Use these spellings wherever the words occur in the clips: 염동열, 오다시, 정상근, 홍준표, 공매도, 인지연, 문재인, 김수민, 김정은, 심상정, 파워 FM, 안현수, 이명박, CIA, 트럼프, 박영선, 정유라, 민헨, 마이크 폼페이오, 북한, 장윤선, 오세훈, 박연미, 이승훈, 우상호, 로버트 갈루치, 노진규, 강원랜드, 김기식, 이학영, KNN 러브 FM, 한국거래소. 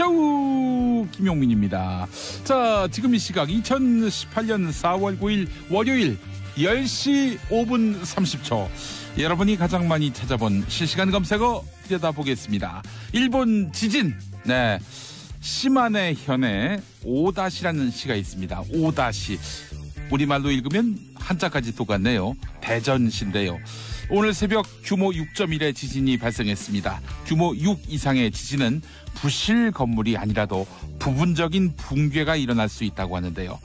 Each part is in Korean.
쇼 김용민입니다. 자, 지금 이 시각 2018년 4월 9일 월요일 10시 5분 30초. 여러분이 가장 많이 찾아본 실시간 검색어 들여다보겠습니다. 일본 지진. 네. 시마네 현에 오다시라는 시가 있습니다. 오다시. 우리말로 읽으면 한자까지 똑같네요. 대전시인데요. 오늘 새벽 규모 6.1의 지진이 발생했습니다. 규모 6 이상의 지진은 부실 건물이 아니라도 부분적인 붕괴가 일어날 수 있다고 하는데요.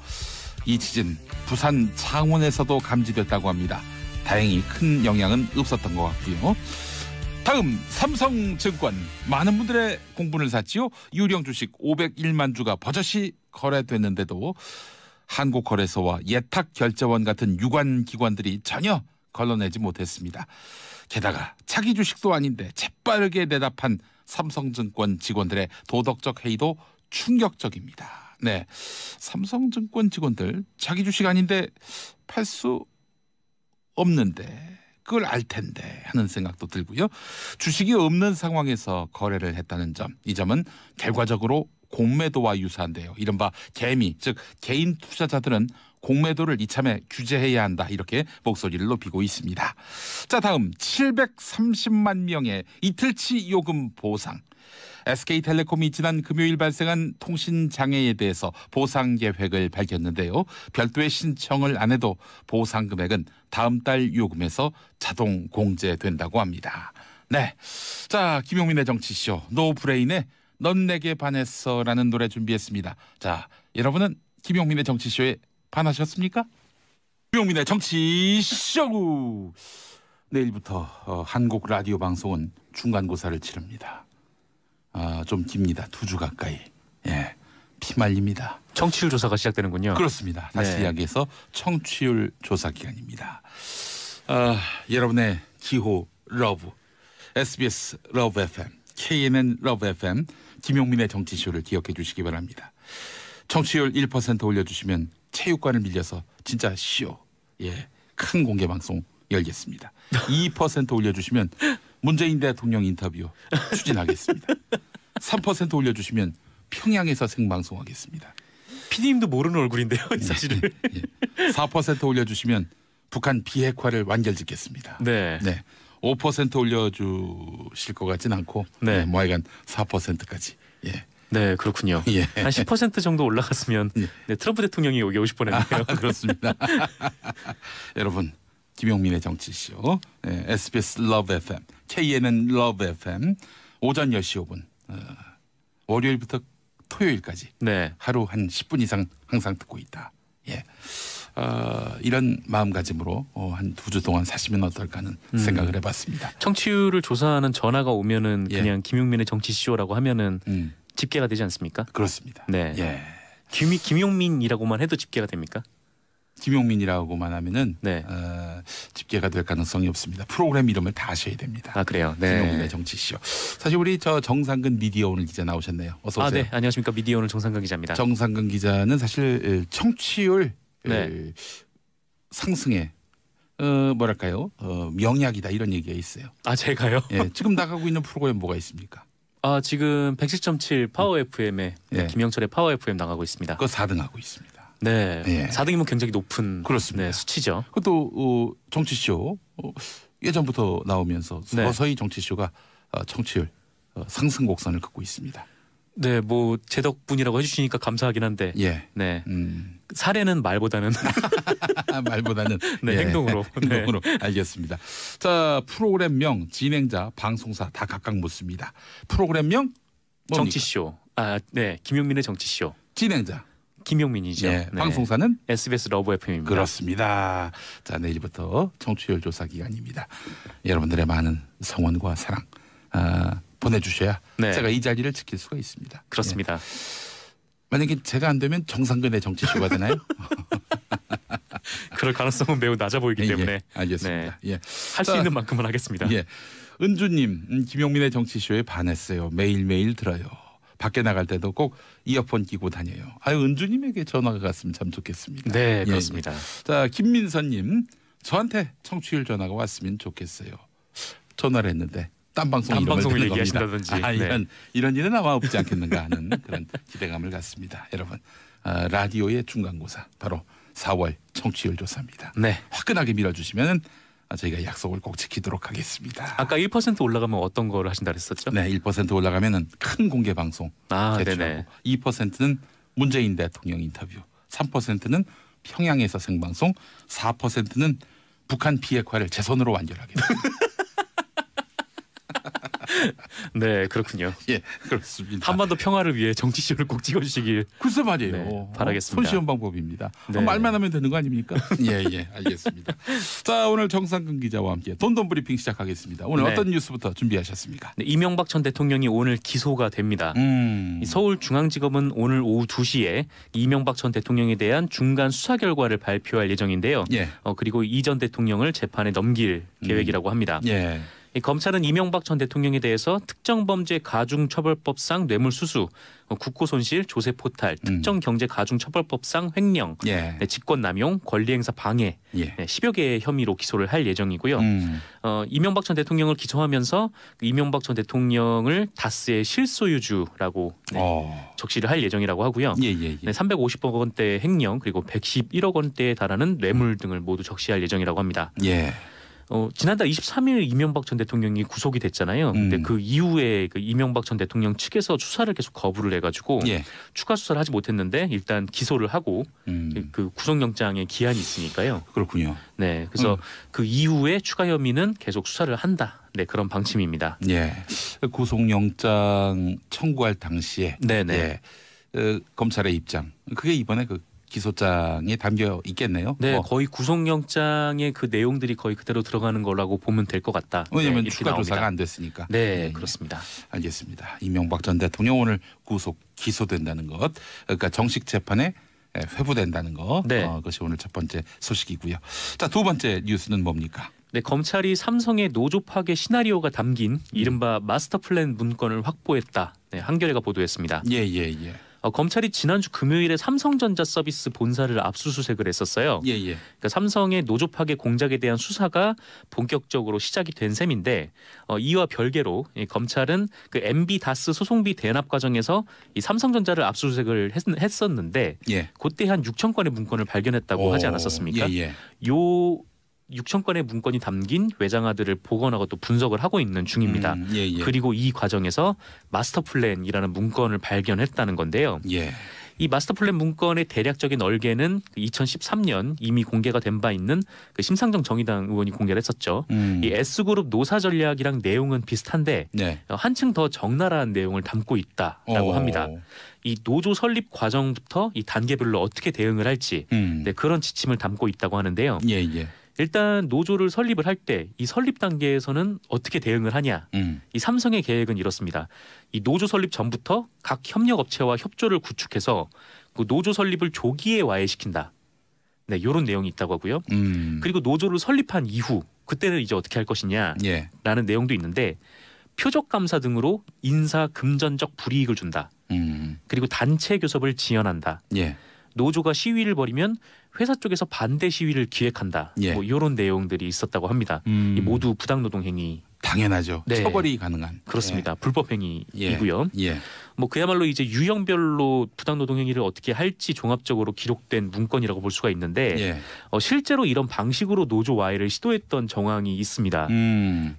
이 지진 부산 창원에서도 감지됐다고 합니다. 다행히 큰 영향은 없었던 것 같고요. 다음 삼성증권. 많은 분들의 공분을 샀지요. 유령 주식 501만 주가 버젓이 거래됐는데도 한국거래소와 예탁결제원 같은 유관기관들이 전혀 걸러내지 못했습니다. 게다가 차기 주식도 아닌데 재빠르게 대답한 삼성증권 직원들의 도덕적 해이도 충격적입니다. 네, 삼성증권 직원들 자기 주식 아닌데 팔 수 없는데 그걸 알 텐데 하는 생각도 들고요. 주식이 없는 상황에서 거래를 했다는 점, 이 점은 결과적으로 공매도와 유사한데요. 이른바 개미, 즉 개인 투자자들은 공매도를 이참에 규제해야 한다, 이렇게 목소리를 높이고 있습니다. 자, 다음 730만 명의 이틀치 요금 보상. SK텔레콤이 지난 금요일 발생한 통신장애에 대해서 보상 계획을 밝혔는데요. 별도의 신청을 안 해도 보상 금액은 다음 달 요금에서 자동 공제된다고 합니다. 네, 자, 김용민의 정치쇼 노브레인의 넌 내게 반했어 라는 노래 준비했습니다. 자, 여러분은 김용민의 정치쇼에 반하셨습니까? 김용민의 정치쇼. 내일부터 한국 라디오 방송은 중간고사를 치릅니다. 좀 깁니다. 2주 가까이. 예, 피말립니다. 청취율 조사가 시작되는군요. 그렇습니다. 다시 네. 이야기해서 청취율 조사 기간입니다. 여러분의 기호 러브, SBS 러브 FM, KNN 러브 FM, 김용민의 정치쇼를 기억해 주시기 바랍니다. 청취율 1% 올려주시면 체육관을 밀려서 진짜 쇼, 예, 큰 공개 방송 열겠습니다. 2% 올려주시면 문재인 대통령 인터뷰 추진하겠습니다. 3% 올려주시면 평양에서 생방송하겠습니다. 피디님도 모르는 얼굴인데요, 이 사실은. 예, 예. 4% 올려주시면 북한 비핵화를 완결짓겠습니다. 네. 네. 5% 올려주실 것 같진 않고, 네, 네, 뭐 하여간 4%까지. 예. 네, 그렇군요. 예. 한 10% 정도 올라갔으면, 예, 네, 트럼프 대통령이 여기 오실 뻔했네요. 아, 그렇습니다. 여러분, 김용민의 정치쇼, 네, SBS 러브 FM, KNN 러브 FM, 오전 10시 5분, 월요일부터 토요일까지, 네, 하루 한 10분 이상 항상 듣고 있다. 예. 이런 마음가짐으로 한 2주 동안 사시면 어떨까 하는 생각을 해봤습니다. 청취율을 조사하는 전화가 오면은, 예, 그냥 김용민의 정치쇼라고 하면은 집계가 되지 않습니까? 그렇습니다. 네. 예. 김용민이라고만 해도 집계가 됩니까? 김용민이라고만 하면은, 네, 집계가 될 가능성이 없습니다. 프로그램 이름을 다 아셔야 됩니다. 아, 그래요. 네. 김용민의 정치쇼. 사실 우리 저 정상근 미디어오늘 기자 나오셨네요. 어서 오세요. 아, 네. 안녕하십니까. 미디어오늘 정상근 기자입니다. 정상근 기자는 사실 청취율, 네, 상승에 뭐랄까요, 명약이다, 이런 얘기가 있어요. 아, 제가요? 예, 지금 나가고 있는 프로그램 뭐가 있습니까? 아, 지금 110.7 파워 FM에, 네, 네, 김영철의 파워 FM 나가고 있습니다. 그거 4등 하고 있습니다. 네, 네. 4등이면 굉장히 높은, 그렇습니다, 네, 수치죠. 그것도 정치쇼 예전부터 나오면서 서서히, 네, 정치쇼가 청취율 상승 곡선을 긋고 있습니다. 네, 뭐 제 덕분이라고 해주시니까 감사하긴 한데, 예, 네, 사례는 말보다는 말보다는, 네, 예, 행동으로, 행동으로, 네, 알겠습니다. 자, 프로그램명, 진행자, 방송사 다 각각 묻습니다. 프로그램명 뭡니까? 정치쇼. 아, 네, 김용민의 정치쇼. 진행자 김용민이죠. 네, 네. 방송사는 SBS 러브 FM입니다. 그렇습니다. 자, 내일부터 청취율 조사 기간입니다. 여러분들의 많은 성원과 사랑 보내주셔야, 네, 제가 이 자리를 지킬 수가 있습니다. 그렇습니다. 예. 만약에 제가 안 되면 정상근의 정치쇼가 되나요? 그럴 가능성은 매우 낮아 보이기, 예, 때문에, 예, 알겠습니다. 네. 예. 할 수 있는 만큼은 하겠습니다. 예. 은주님, 김용민의 정치쇼에 반했어요. 매일매일 들어요. 밖에 나갈 때도 꼭 이어폰 끼고 다녀요. 아유, 은주님에게 전화가 갔으면 참 좋겠습니다. 네, 예, 그렇습니다. 예. 자, 김민선님, 저한테 청취율 전화가 왔으면 좋겠어요. 전화를 했는데 딴 방송을 얘기하신다든지 이런 일은 아마 없지 않겠는가 하는 그런 기대감을 갖습니다. 여러분, 라디오의 중간고사 바로 4월 청취율 조사입니다. 네, 화끈하게 밀어주시면 저희가 약속을 꼭 지키도록 하겠습니다. 아까 1% 올라가면 어떤 걸 하신다 그랬었죠? 네, 1% 올라가면 큰 공개 방송 개최하고 2%는 문재인 대통령 인터뷰, 3%는 평양에서 생방송, 4%는 북한 비핵화를 제 손으로 완결하겠습니다. 네, 그렇군요. 예, 그렇습니다. 한반도 평화를 위해 정치쇼를 꼭 찍어주시길 글쎄 말이에요. 네, 바라겠습니다. 손쉬운 방법입니다. 네. 말만 하면 되는 거 아닙니까? 예, 알겠습니다. 자, 오늘 정상근 기자와 함께 돈돈 브리핑 시작하겠습니다. 오늘 어떤 뉴스부터 준비하셨습니까? 네, 이명박 전 대통령이 오늘 기소가 됩니다. 서울중앙지검은 오늘 오후 2시에 이명박 전 대통령에 대한 중간 수사 결과를 발표할 예정인데요. 예. 그리고 이 전 대통령을 재판에 넘길 계획이라고 합니다. 예. 검찰은 이명박 전 대통령에 대해서 특정범죄 가중처벌법상 뇌물수수, 국고손실, 조세포탈, 특정경제가중처벌법상 횡령, 직권남용, 권리행사 방해 10여 개의 혐의로 기소를 할 예정이고요. 이명박 전 대통령을 기소하면서 이명박 전 대통령을 다스의 실소유주라고 적시를 할 예정이라고 하고요. 350억 원대 횡령 그리고 111억 원대에 달하는 뇌물 등을 모두 적시할 예정이라고 합니다. 예. 지난달 23일 이명박 전 대통령이 구속이 됐잖아요. 근데 그 이후에 그 이명박 전 대통령 측에서 수사를 계속 거부를 해가지고 추가 수사를 하지 못했는데 일단 기소를 하고 그 구속영장의 기한이 있으니까요. 그렇군요. 네, 그래서 그 이후에 추가 혐의는 계속 수사를 한다. 네, 그런 방침입니다. 예, 구속영장 청구할 당시에 검찰의 입장, 그게 이번에 그 기소장에 담겨 있겠네요. 네, 거의 구속영장의 그 내용들이 거의 그대로 들어가는 거라고 보면 될 것 같다. 왜냐하면 추가 나옵니다. 조사가 안 됐으니까. 네, 그렇습니다. 알겠습니다. 이명박 전 대통령 오늘 구속 기소된다는 것, 그러니까 정식 재판에 회부된다는 것, 그것이 오늘 첫 번째 소식이고요. 자, 두 번째 뉴스는 뭡니까? 네, 검찰이 삼성의 노조 파괴 시나리오가 담긴 이른바 마스터 플랜 문건을 확보했다. 네, 한겨레가 보도했습니다. 예. 검찰이 지난주 금요일에 삼성전자 서비스 본사를 압수수색을 했었어요. 그러니까 삼성의 노조 파괴 공작에 대한 수사가 본격적으로 시작이 된 셈인데 이와 별개로 검찰은 그 MB 다스 소송비 대납 과정에서 이 삼성전자를 압수수색을 했었는데 그때 한 6천 건의 문건을 발견했다고 하지 않았었습니까? 요 6천 건의 문건이 담긴 외장하드를 복원하고 또 분석을 하고 있는 중입니다. 그리고 이 과정에서 마스터 플랜이라는 문건을 발견했다는 건데요. 이 마스터 플랜 문건의 대략적인 얼개는 2013년 이미 공개가 된 바 있는 그 심상정 정의당 의원이 공개를 했었죠. 이 S그룹 노사 전략이랑 내용은 비슷한데 한층 더 적나라한 내용을 담고 있다라고 합니다. 이 노조 설립 과정부터 이 단계별로 어떻게 대응을 할지 그런 지침을 담고 있다고 하는데요. 일단 노조를 설립을 할 때 이 설립 단계에서는 어떻게 대응을 하냐. 이 삼성의 계획은 이렇습니다. 이 노조 설립 전부터 각 협력업체와 협조를 구축해서 그 노조 설립을 조기에 와해시킨다. 네, 이런 내용이 있다고 하고요. 그리고 노조를 설립한 이후 그때는 이제 어떻게 할 것이냐라는 내용도 있는데 표적 감사 등으로 인사 금전적 불이익을 준다. 그리고 단체 교섭을 지연한다. 노조가 시위를 벌이면 회사 쪽에서 반대 시위를 기획한다. 뭐 이런 내용들이 있었다고 합니다. 이 모두 부당노동 행위. 당연하죠. 처벌이 가능한. 그렇습니다. 불법 행위이고요. 뭐 그야말로 이제 유형별로 부당노동 행위를 어떻게 할지 종합적으로 기록된 문건이라고 볼 수가 있는데 실제로 이런 방식으로 노조 와해를 시도했던 정황이 있습니다.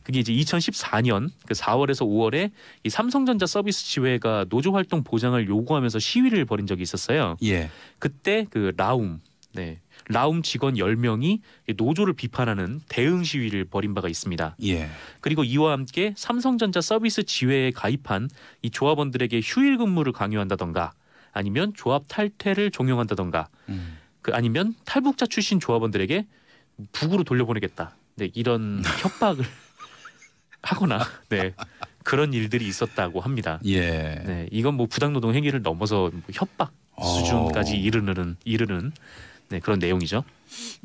그게 이제 2014년 4월에서 5월에 이 삼성전자 서비스 지회가 노조 활동 보장을 요구하면서 시위를 벌인 적이 있었어요. 그때 그 라움 직원 10명이 노조를 비판하는 대응 시위를 벌인 바가 있습니다. 그리고 이와 함께 삼성전자 서비스 지회에 가입한 이 조합원들에게 휴일 근무를 강요한다던가 아니면 조합 탈퇴를 종용한다던가 아니면 탈북자 출신 조합원들에게 북으로 돌려보내겠다. 이런 협박을 하거나 그런 일들이 있었다고 합니다. 이건 뭐 부당노동 행위를 넘어서 협박 수준까지 이르는 네, 그런 내용이죠.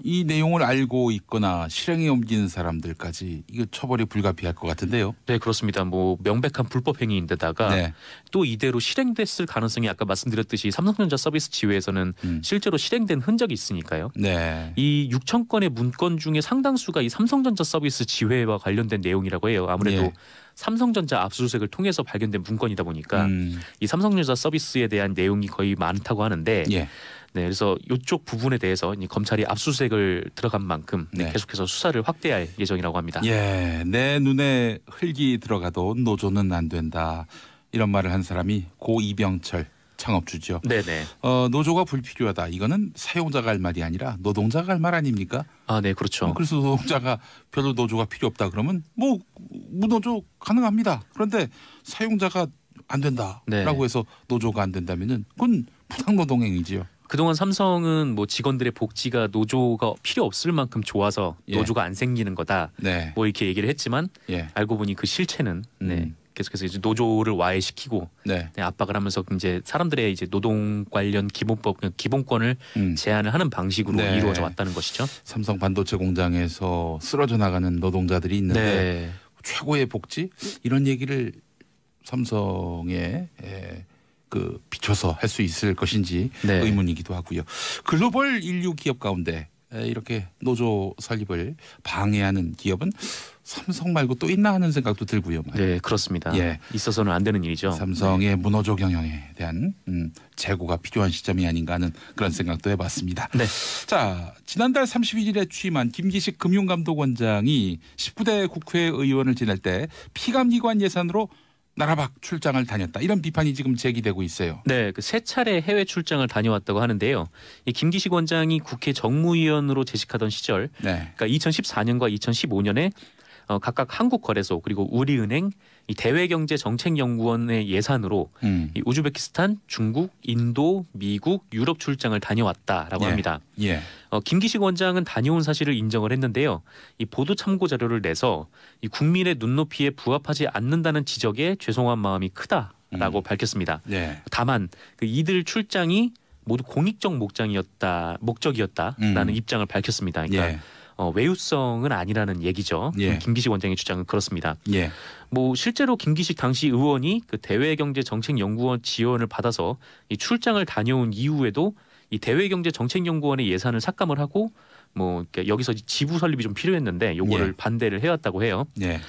이 내용을 알고 있거나 실행에 옮기는 사람들까지 이거 처벌이 불가피할 것 같은데요. 네, 그렇습니다. 뭐 명백한 불법 행위인데다가 네. 또 이대로 실행됐을 가능성이 아까 말씀드렸듯이 삼성전자 서비스 지회에서는 실제로 실행된 흔적이 있으니까요. 네. 이 6천 건의 문건 중에 상당수가 이 삼성전자 서비스 지회와 관련된 내용이라고 해요. 아무래도 네. 삼성전자 압수수색을 통해서 발견된 문건이다 보니까 이 삼성전자 서비스에 대한 내용이 거의 많다고 하는데 예. 네, 그래서 이쪽 부분에 대해서 검찰이 압수수색을 들어간 만큼 네. 계속해서 수사를 확대할 예정이라고 합니다. 예, 내 눈에 흙이 들어가도 노조는 안 된다. 이런 말을 한 사람이 고 이병철 창업주죠. 네네. 노조가 불필요하다. 이거는 사용자가 할 말이 아니라 노동자가 할 말 아닙니까? 아, 네, 그렇죠. 그래서 노동자가 별로 노조가 필요 없다 그러면 뭐 무노조 가능합니다. 그런데 사용자가 안 된다라고 네. 해서 노조가 안 된다면은 그건 부당노동행위지요. 그동안 삼성은 뭐 직원들의 복지가 노조가 필요 없을 만큼 좋아서 예. 노조가 안 생기는 거다. 네. 뭐 이렇게 얘기를 했지만 예. 알고 보니 그 실체는 네. 계속해서 이제 노조를 와해시키고 네. 압박을 하면서 이제 사람들의 이제 노동 관련 기본법 기본권을 제한을 하는 방식으로 네. 이루어져 왔다는 것이죠. 삼성 반도체 공장에서 쓰러져 나가는 노동자들이 있는데 네. 최고의 복지 이런 얘기를 삼성의 그 비춰서 할 수 있을 것인지 네. 의문이기도 하고요. 글로벌 인류 기업 가운데 이렇게 노조 설립을 방해하는 기업은 삼성 말고 또 있나 하는 생각도 들고요. 네, 그렇습니다. 예. 있어서는 안 되는 일이죠. 삼성의 네. 무노조 경영에 대한 재고가 필요한 시점이 아닌가 하는 그런 생각도 해봤습니다. 네. 자, 지난달 31일에 취임한 김기식 금융감독원장이 19대 국회의원을 지낼 때 피감기관 예산으로 나라 밖 출장을 다녔다. 이런 비판이 지금 제기되고 있어요. 네, 그 세 차례 해외 출장을 다녀왔다고 하는데요. 이 김기식 원장이 국회 정무위원으로 재직하던 시절, 네. 그러니까 2014년과 2015년에 각각 한국거래소 그리고 우리은행, 이 대외경제정책연구원의 예산으로 이 우즈베키스탄, 중국, 인도, 미국, 유럽 출장을 다녀왔다라고 예. 합니다. 예. 김기식 원장은 다녀온 사실을 인정을 했는데요. 이 보도 참고 자료를 내서 이 국민의 눈높이에 부합하지 않는다는 지적에 죄송한 마음이 크다라고 밝혔습니다. 예. 다만 그 이들 출장이 모두 공익적 목적이었다라는 입장을 밝혔습니다. 그러니까 예. 외유성은 아니라는 얘기죠. 예. 김기식 원장의 주장은 그렇습니다. 예. 뭐 실제로 김기식 당시 의원이 그 대외경제정책연구원 지원을 받아서 이 출장을 다녀온 이후에도 이 대외경제정책연구원의 예산을 삭감을 하고 뭐 여기서 지부 설립이 좀 필요했는데 요거를 예. 반대를 해왔다고 해요. 예.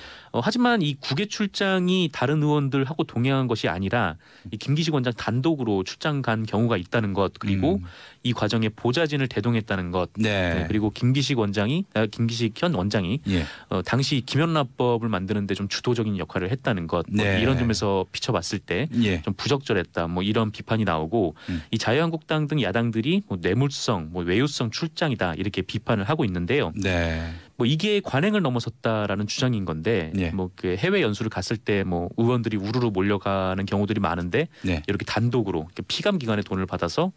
하지만 이 국외 출장이 다른 의원들하고 동행한 것이 아니라 이 김기식 원장 단독으로 출장 간 경우가 있다는 것 그리고 이 과정에 보좌진을 대동했다는 것 네. 네, 그리고 김기식 현 원장이 예. 당시 김연라법을 만드는데 좀 주도적인 역할을 했다는 것 네. 뭐 이런 점에서 비춰봤을 때 좀 예. 부적절했다 뭐 이런 비판이 나오고 이 자유한국당 등 야당들이 뭐 뇌물성, 뭐 외유성 출장이다 이렇게 비판을 하고 있는데요. 네. 뭐 이게 관행을 넘어섰다라는 주장인 건데 예. 뭐 그 해외 연수를 갔을 때 뭐 의원들이 우르르 몰려가는 경우들이 많은데 예. 이렇게 단독으로 피감 기관의 돈을 받아서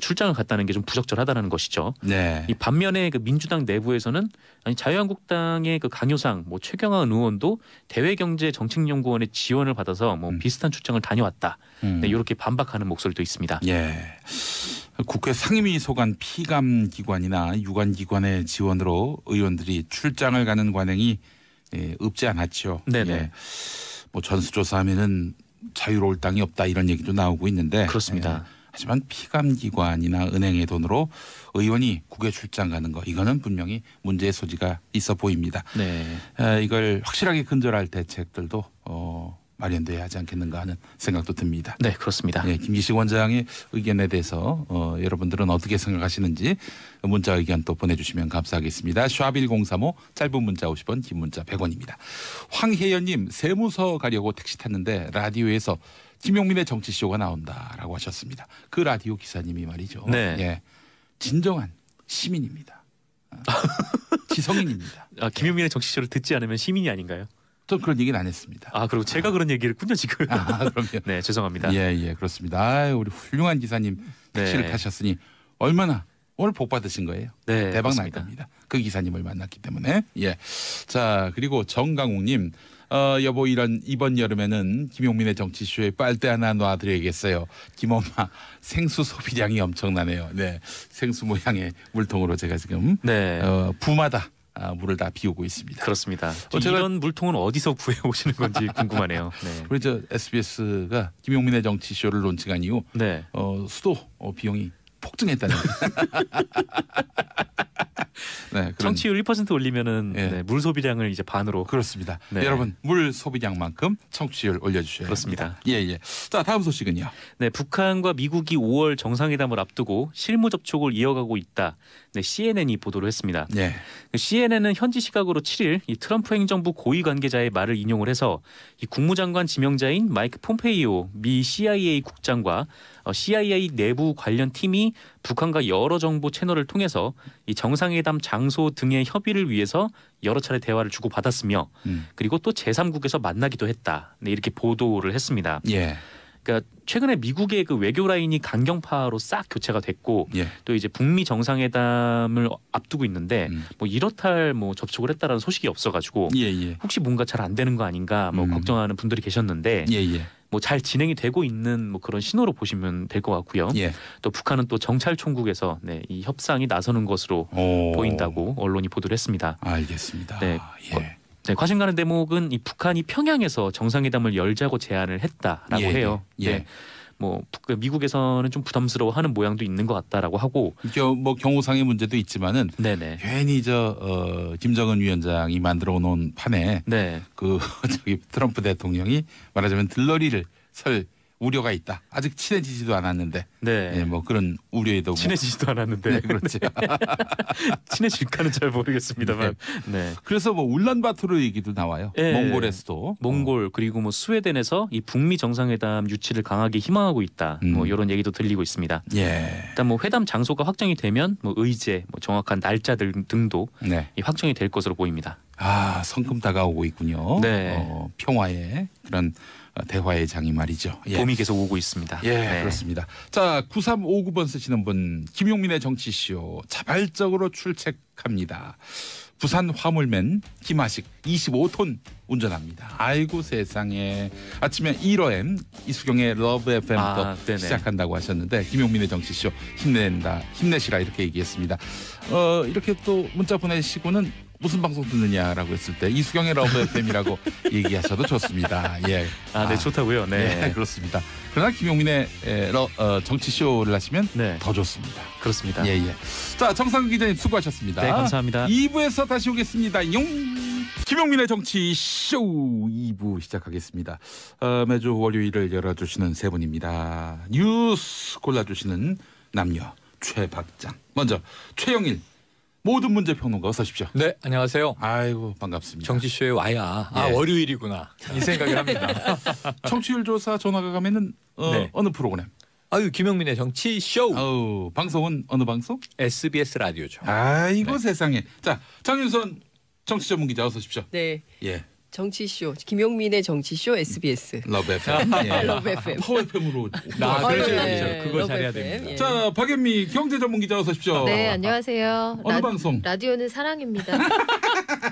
출장을 갔다는 게 좀 부적절하다는 것이죠. 네. 이 반면에 그 민주당 내부에서는 아니 자유한국당의 그 강효상, 뭐 최경환 의원도 대외경제정책연구원의 지원을 받아서 뭐 비슷한 출장을 다녀왔다. 네, 이렇게 반박하는 목소리도 있습니다. 예. 국회 상임위 소관 피감기관이나 유관기관의 지원으로 의원들이 출장을 가는 관행이 없지 않았죠. 네네. 예. 뭐 전수조사하면은 자유로울 땅이 없다 이런 얘기도 나오고 있는데. 그렇습니다. 예. 하지만 피감기관이나 은행의 돈으로 의원이 국외 출장 가는 거 이거는 분명히 문제의 소지가 있어 보입니다. 네. 이걸 확실하게 근절할 대책들도 마련돼야 하지 않겠는가 하는 생각도 듭니다. 네, 그렇습니다. 네, 김기식 원장의 의견에 대해서 여러분들은 어떻게 생각하시는지 문자 의견 또 보내주시면 감사하겠습니다. 샵1035 짧은 문자 50원 긴 문자 100원입니다. 황혜연님 세무서 가려고 택시 탔는데 라디오에서 김용민의 정치쇼가 나온다라고 하셨습니다. 그 라디오 기사님이 말이죠. 네. 예, 진정한 시민입니다. 지성인입니다. 아, 김용민의 정치쇼를 듣지 않으면 시민이 아닌가요? 전 그런 얘기는 안 했습니다. 아, 그리고 제가 그런 얘기를 했군요 지금. 아, 그럼요. 네, 죄송합니다. 예, 예, 그렇습니다. 아유, 우리 훌륭한 기사님 택시를 네. 타셨으니 얼마나 오늘 복 받으신 거예요. 네, 대박 날 겁니다. 그 기사님을 만났기 때문에. 예. 자, 그리고 정강욱님 여보 이번 여름에는 김용민의 정치쇼에 빨대 하나 놔드려야겠어요. 김엄마 생수 소비량이 엄청나네요. 네, 생수 모양의 물통으로 제가 지금 네. 부마다 물을 다 비우고 있습니다. 그렇습니다. 이런 물통은 어디서 구해오시는 건지 궁금하네요. 네. 우리 저 SBS가 김용민의 정치쇼를 론칭한 이후 네. 수도 비용이 폭증했다는 네, 청취율 1% 올리면은 예. 네, 물 소비량을 이제 반으로 그렇습니다. 네. 여러분 물 소비량만큼 청취율 올려주셔야 그렇습니다. 예예. 예. 자 다음 소식은요. 네, 북한과 미국이 5월 정상회담을 앞두고 실무 접촉을 이어가고 있다. 네, CNN이 보도를 했습니다. 예. CNN은 현지 시각으로 7일 이 트럼프 행정부 고위 관계자의 말을 인용을 해서 이 국무장관 지명자인 마이크 폼페이오 미 CIA 국장과 CIA 내부 관련 팀이 북한과 여러 정보 채널을 통해서 이 정상회담 장소 등의 협의를 위해서 여러 차례 대화를 주고받았으며 그리고 또 제3국에서 만나기도 했다. 네, 이렇게 보도를 했습니다. 예. 그러니까 최근에 미국의 그 외교 라인이 강경파로 싹 교체가 됐고 예. 또 이제 북미 정상회담을 앞두고 있는데 뭐 이렇다 뭐 접촉을 했다라는 소식이 없어가지고 예예. 혹시 뭔가 잘 안 되는 거 아닌가 뭐 걱정하는 분들이 계셨는데 예예. 뭐 잘 진행이 되고 있는 뭐 그런 신호로 보시면 될 것 같고요. 예. 또 북한은 또 정찰총국에서 네, 이 협상이 나서는 것으로 오. 보인다고 언론이 보도를 했습니다. 알겠습니다. 네. 예. 네, 관심가는 대목은 이 북한이 평양에서 정상회담을 열자고 제안을 했다라고 예, 해요. 예. 네, 뭐 미국에서는 좀 부담스러워하는 모양도 있는 것 같다라고 하고. 뭐 경호상의 문제도 있지만은 네네. 괜히 저 김정은 위원장이 만들어 놓은 판에 네. 그 저기 트럼프 대통령이 말하자면 들러리를 설 우려가 있다. 아직 친해지지도 않았는데. 네. 네 뭐 그런 우려에도 친해지지도 않았는데. 네, 그렇죠. 네. 친해질까는 잘 모르겠습니다만. 네. 네. 그래서 뭐 울란바토르 얘기도 나와요. 네. 몽골에서도. 몽골 그리고 뭐 스웨덴에서 이 북미 정상회담 유치를 강하게 희망하고 있다. 뭐 이런 얘기도 들리고 있습니다. 예. 일단 뭐 회담 장소가 확정이 되면 뭐 의제, 뭐 정확한 날짜들 등도 네. 이 확정이 될 것으로 보입니다. 아, 성큼 다가오고 있군요. 네. 평화의 그런 대화의 장이 말이죠. 예. 봄이 계속 오고 있습니다. 예, 네. 그렇습니다. 자, 9359번 쓰시는 분 김용민의 정치쇼 자발적으로 출첵합니다. 부산 화물맨 김하식 25톤 운전합니다. 아이고 세상에. 아침에 1호엠 이수경의 러브 FM 또 시작한다고 하셨는데 김용민의 정치쇼 힘내시라 이렇게 얘기했습니다. 이렇게 또 문자 보내시고는 무슨 방송 듣느냐라고 했을 때 이수경의 러브 FM이라고 얘기하셔도 좋습니다. 예, 아, 네, 좋다고요. 네, 예, 그렇습니다. 그러나 김용민의 정치쇼를 하시면 네. 더 좋습니다. 그렇습니다. 예예. 예. 자, 정상근 기자님 수고하셨습니다. 네, 감사합니다. 2부에서 다시 오겠습니다. 김용민의 정치쇼 2부 시작하겠습니다. 매주 월요일을 열어주시는 세 분입니다. 뉴스 골라주시는 남녀 최박장. 먼저 최영일. 모든 문제 평론가 어서 오십시오. 네, 안녕하세요. 아이고 반갑습니다. 정치쇼에 와야 예. 아 월요일이구나 이 생각을 합니다. 청취율 조사 전화가 가면은 네. 어느 프로그램? 아유 김용민의 정치쇼. 아우 방송은 어느 방송? SBS 라디오죠. 아이고 네. 세상에. 자 장윤선 정치 전문 기자 어서 오십시오. 네. 예. 정치쇼 김용민의 정치쇼 SBS 러브 FM 러브 FM 파워 FM으로 그거 잘해야 됩니다. 예. 자 박연미 경제 전문 기자 어서 오십시오. 네 안녕하세요. 어느 방송 라디오는 사랑입니다.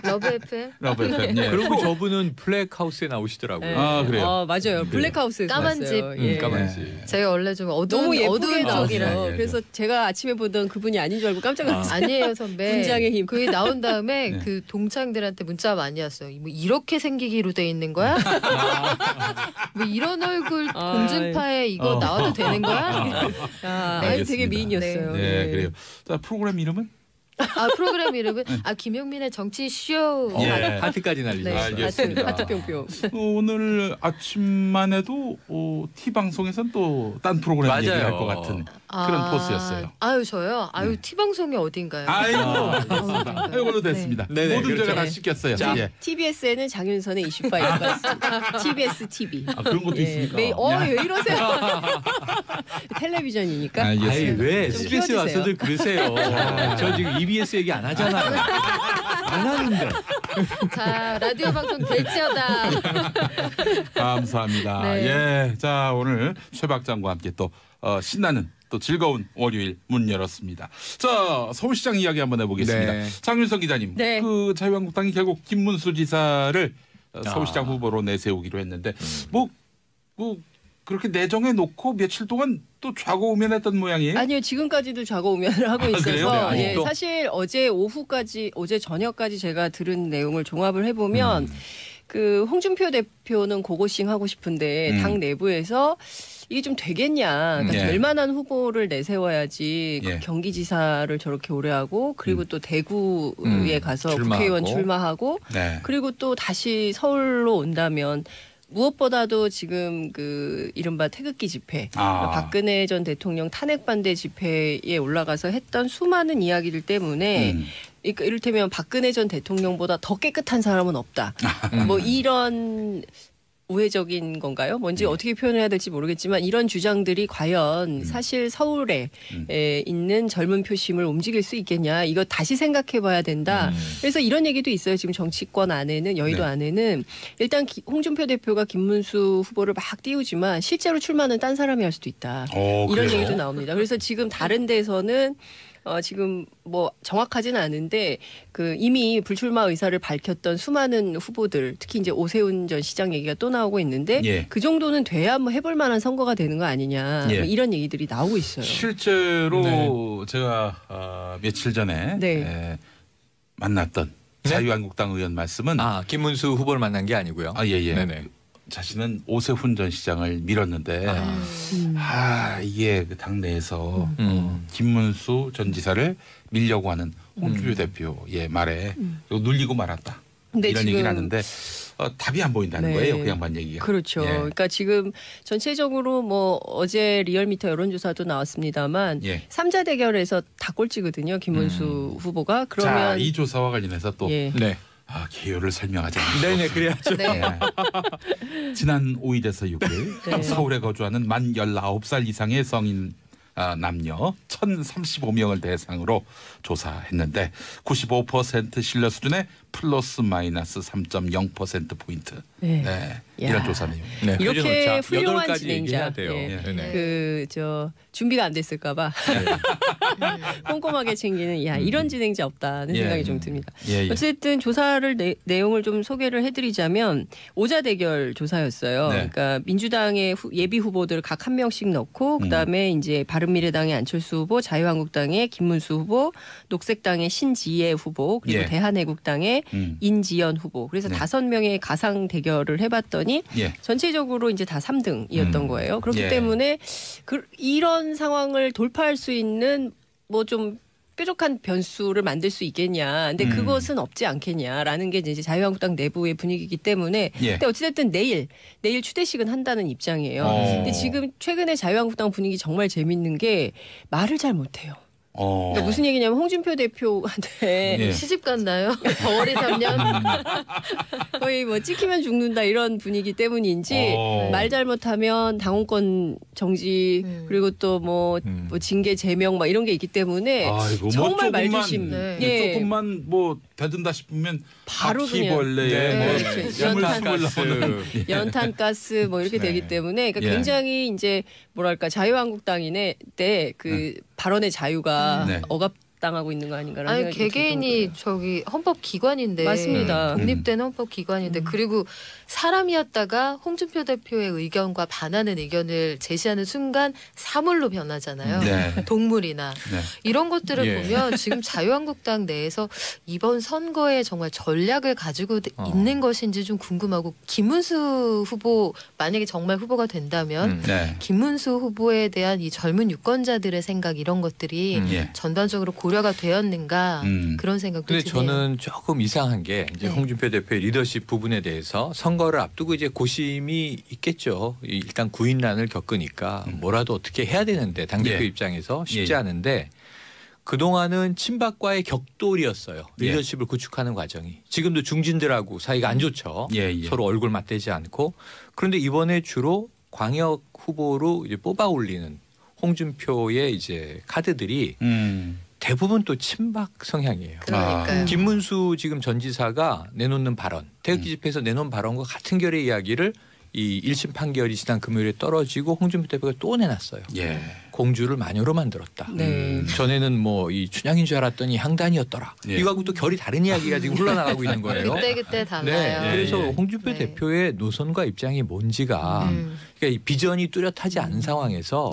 러브 FM 러브 FM. 예. 그리고 저분은 블랙하우스에 나오시더라고요. 예. 아 그래요? 아, 맞아요. 블랙하우스에 까만 집. 예. 까만 집. 예. 제가 원래 좀 어두운 쪽이라 그래서 제가 아침에 보던 그분이 아닌 줄 알고 깜짝 놀랐어요. 아니에요 선배. 분장의 힘. 그게 나온 다음에 네. 그 동창들한테 문자 많이 왔어요. 뭐 이렇게 생기기로 돼 있는 거야? 뭐 이런 얼굴 공중파에 이거 나와도 되는 거야? 아니, 되게 미인이었어요. 네. 네. 네, 그래요. 자, 프로그램 이름은? 김용민의 정치쇼. 예, 하트까지 날리셨어요. 네, 알겠습니다. 하트 뿅뿅. 오늘 아침만 해도 T방송에선 또 딴 프로그램 맞아요. 얘기할 것 같은 그런 포스였어요. 아유 저요? 아유 네. T방송이 어딘가요? 아유 이걸로 됐습니다. 네. 네네, 모든 그렇죠. 제가 다 시켰어요. 자, 예. TBS에는 장윤선의 이슈파이어가 있습니다. TBS TV. 아, 그런 것도 예. 있습니까? 네. 왜 이러세요? 텔레비전이니까. 아니 왜 SBS 와서도 그러세요. 저 지금 EBS 얘기 안 하잖아요. 안 하는데. 자 라디오 방송 될지어다. 감사합니다. 네. 예, 자 오늘 최 박장과 함께 또 신나는 또 즐거운 월요일 문 열었습니다. 자 서울시장 이야기 한번 해보겠습니다. 네. 장윤선 기자님, 네. 그 자유한국당이 결국 김문수 지사를 서울시장 후보로 내세우기로 했는데 뭐 그렇게 내정해 놓고 며칠 동안 또 좌고우면했던 모양이에요? 아니요, 지금까지도 좌고우면을 하고 있어서 네, 사실 어제 오후까지, 어제 저녁까지 제가 들은 내용을 종합을 해보면 그 홍준표 대표는 고고싱 하고 싶은데 당 내부에서 이게 좀 되겠냐, 그러니까 될 만한 후보를 내세워야지 경기지사를 저렇게 오래 하고 그리고 또 대구에 가서 출마하고. 국회의원 출마하고 그리고 또 다시 서울로 온다면 무엇보다도 지금 그 이른바 태극기 집회, 박근혜 전 대통령 탄핵 반대 집회에 올라가서 했던 수많은 이야기들 때문에 이를테면 박근혜 전 대통령보다 더 깨끗한 사람은 없다. 뭐 이런 우회적인 건가요? 뭔지 어떻게 표현해야 될지 모르겠지만 이런 주장들이 과연 사실 서울에 있는 젊은 표심을 움직일 수 있겠냐. 이거 다시 생각해봐야 된다. 그래서 이런 얘기도 있어요. 지금 정치권 안에는 여의도 안에는 일단 홍준표 대표가 김문수 후보를 막 띄우지만 실제로 출마는 딴 사람이 할 수도 있다. 오, 이런 그래요? 얘기도 나옵니다. 그래서 지금 다른 데서는 지금 뭐 정확하진 않은데 그 이미 불출마 의사를 밝혔던 수많은 후보들, 특히 이제 오세훈 전 시장 얘기가 또 나오고 있는데 그 정도는 돼야 뭐 해볼 만한 선거가 되는 거 아니냐 뭐 이런 얘기들이 나오고 있어요. 실제로 제가 며칠 전에 만났던 자유한국당 의원 말씀은 김문수 후보를 만난 게 아니고요. 네네. 자신은 오세훈 전 시장을 밀었는데 이게 당내에서 김문수 전 지사를 밀려고 하는 홍준표 대표의 말에 눌리고 말았다. 이런 얘기를 하는데 답이 안 보인다는 거예요. 그 양반 얘기가. 그렇죠. 그러니까 지금 전체적으로 뭐 어제 리얼미터 여론조사도 나왔습니다만 3자 대결에서 다 꼴찌거든요. 김문수 후보가. 그러면 자, 이 조사와 관련해서 또 개요를 설명하자. 네네, 그래야죠. 지난 5일에서 6일 서울에 거주하는 만 19살 이상의 성인 남녀 1,035명을 대상으로 조사했는데 95% 신뢰 수준의 플러스 마이너스 3.0%포인트. 이런 조사네요. 이렇게 훌륭한 진행자. 그 저 준비가 안 됐을까 봐 꼼꼼하게 챙기는 이런 진행자 없다는 생각이 좀 듭니다. 어쨌든 조사를 내용을 좀 소개를 해드리자면 5자 대결 조사였어요. 그러니까 민주당의 예비 후보들 각 한 명씩 넣고 그다음에 이제 바른미래당의 안철수 후보, 자유한국당의 김문수 후보, 녹색당의 신지혜 후보, 그리고 대한애국당의 인지연 후보. 그래서 5명의 가상 대결을 해봤더니 전체적으로 이제 다 3등이었던 거예요. 그렇기 때문에 이런 상황을 돌파할 수 있는 뭐 좀 뾰족한 변수를 만들 수 있겠냐. 근데 그것은 없지 않겠냐라는 게 이제 자유한국당 내부의 분위기이기 때문에. 근데 어찌됐든 내일 추대식은 한다는 입장이에요. 근데 지금 최근에 자유한국당 분위기 정말 재밌는 게 말을 잘 못해요. 그러니까 무슨 얘기냐면 홍준표 대표한테 시집 갔나요? 겨울에 3년 거의 뭐 찍히면 죽는다 이런 분위기 때문인지 말 잘못하면 당원권 정지 그리고 또 뭐 징계 제명 막 이런 게 있기 때문에 아이고, 정말 말 조심. 조금만 뭐 되든다 싶으면 바로 바퀴벌레에 연탄가스 뭐 이렇게 되기 때문에 그러니까 굉장히 이제 뭐랄까 자유한국당인의 때 그 발언의 자유가 억압당하고 있는 거 아닌가라는 생각이 들어요. 개개인이 저기 헌법기관인데 맞습니다. 독립된 헌법기관인데 그리고 사람이었다가 홍준표 대표의 의견과 반하는 의견을 제시하는 순간 사물로 변하잖아요. 동물이나 이런 것들을 보면 지금 자유한국당 내에서 이번 선거에 정말 전략을 가지고 있는 것인지 좀 궁금하고 김문수 후보 만약에 정말 후보가 된다면 김문수 후보에 대한 이 젊은 유권자들의 생각 이런 것들이 전반적으로 고려가 되었는가 그런 생각도 드네요. 저는 조금 이상한 게 이제 홍준표 대표의 리더십 부분에 대해서 선거를 앞두고 이제 고심이 있겠죠. 일단 구인난을 겪으니까 뭐라도 어떻게 해야 되는데 당대표 입장에서 쉽지 않은데 그동안은 친박과의 격돌이었어요. 리더십을 구축하는 과정이. 지금도 중진들하고 사이가 안 좋죠. 서로 얼굴 맞대지 않고. 그런데 이번에 주로 광역 후보로 이제 뽑아 올리는 홍준표의 이제 카드들이 대부분 또 친박 성향이에요. 그러니까요. 김문수 지금 전 지사가 내놓는 발언, 태극기 집회에서 내놓은 발언과 같은 결의 이야기를 이 1심 판결이 지난 금요일에 떨어지고 홍준표 대표가 또 내놨어요. 공주를 마녀로 만들었다. 전에는 뭐 이 춘향인 줄 알았더니 향단이었더라. 이거하고 또 결이 다른 이야기가 지금 흘러나가고 있는 거예요. 그때 달라요. 그래서 홍준표 대표의 노선과 입장이 뭔지가 그러니까 이 비전이 뚜렷하지 않은 상황에서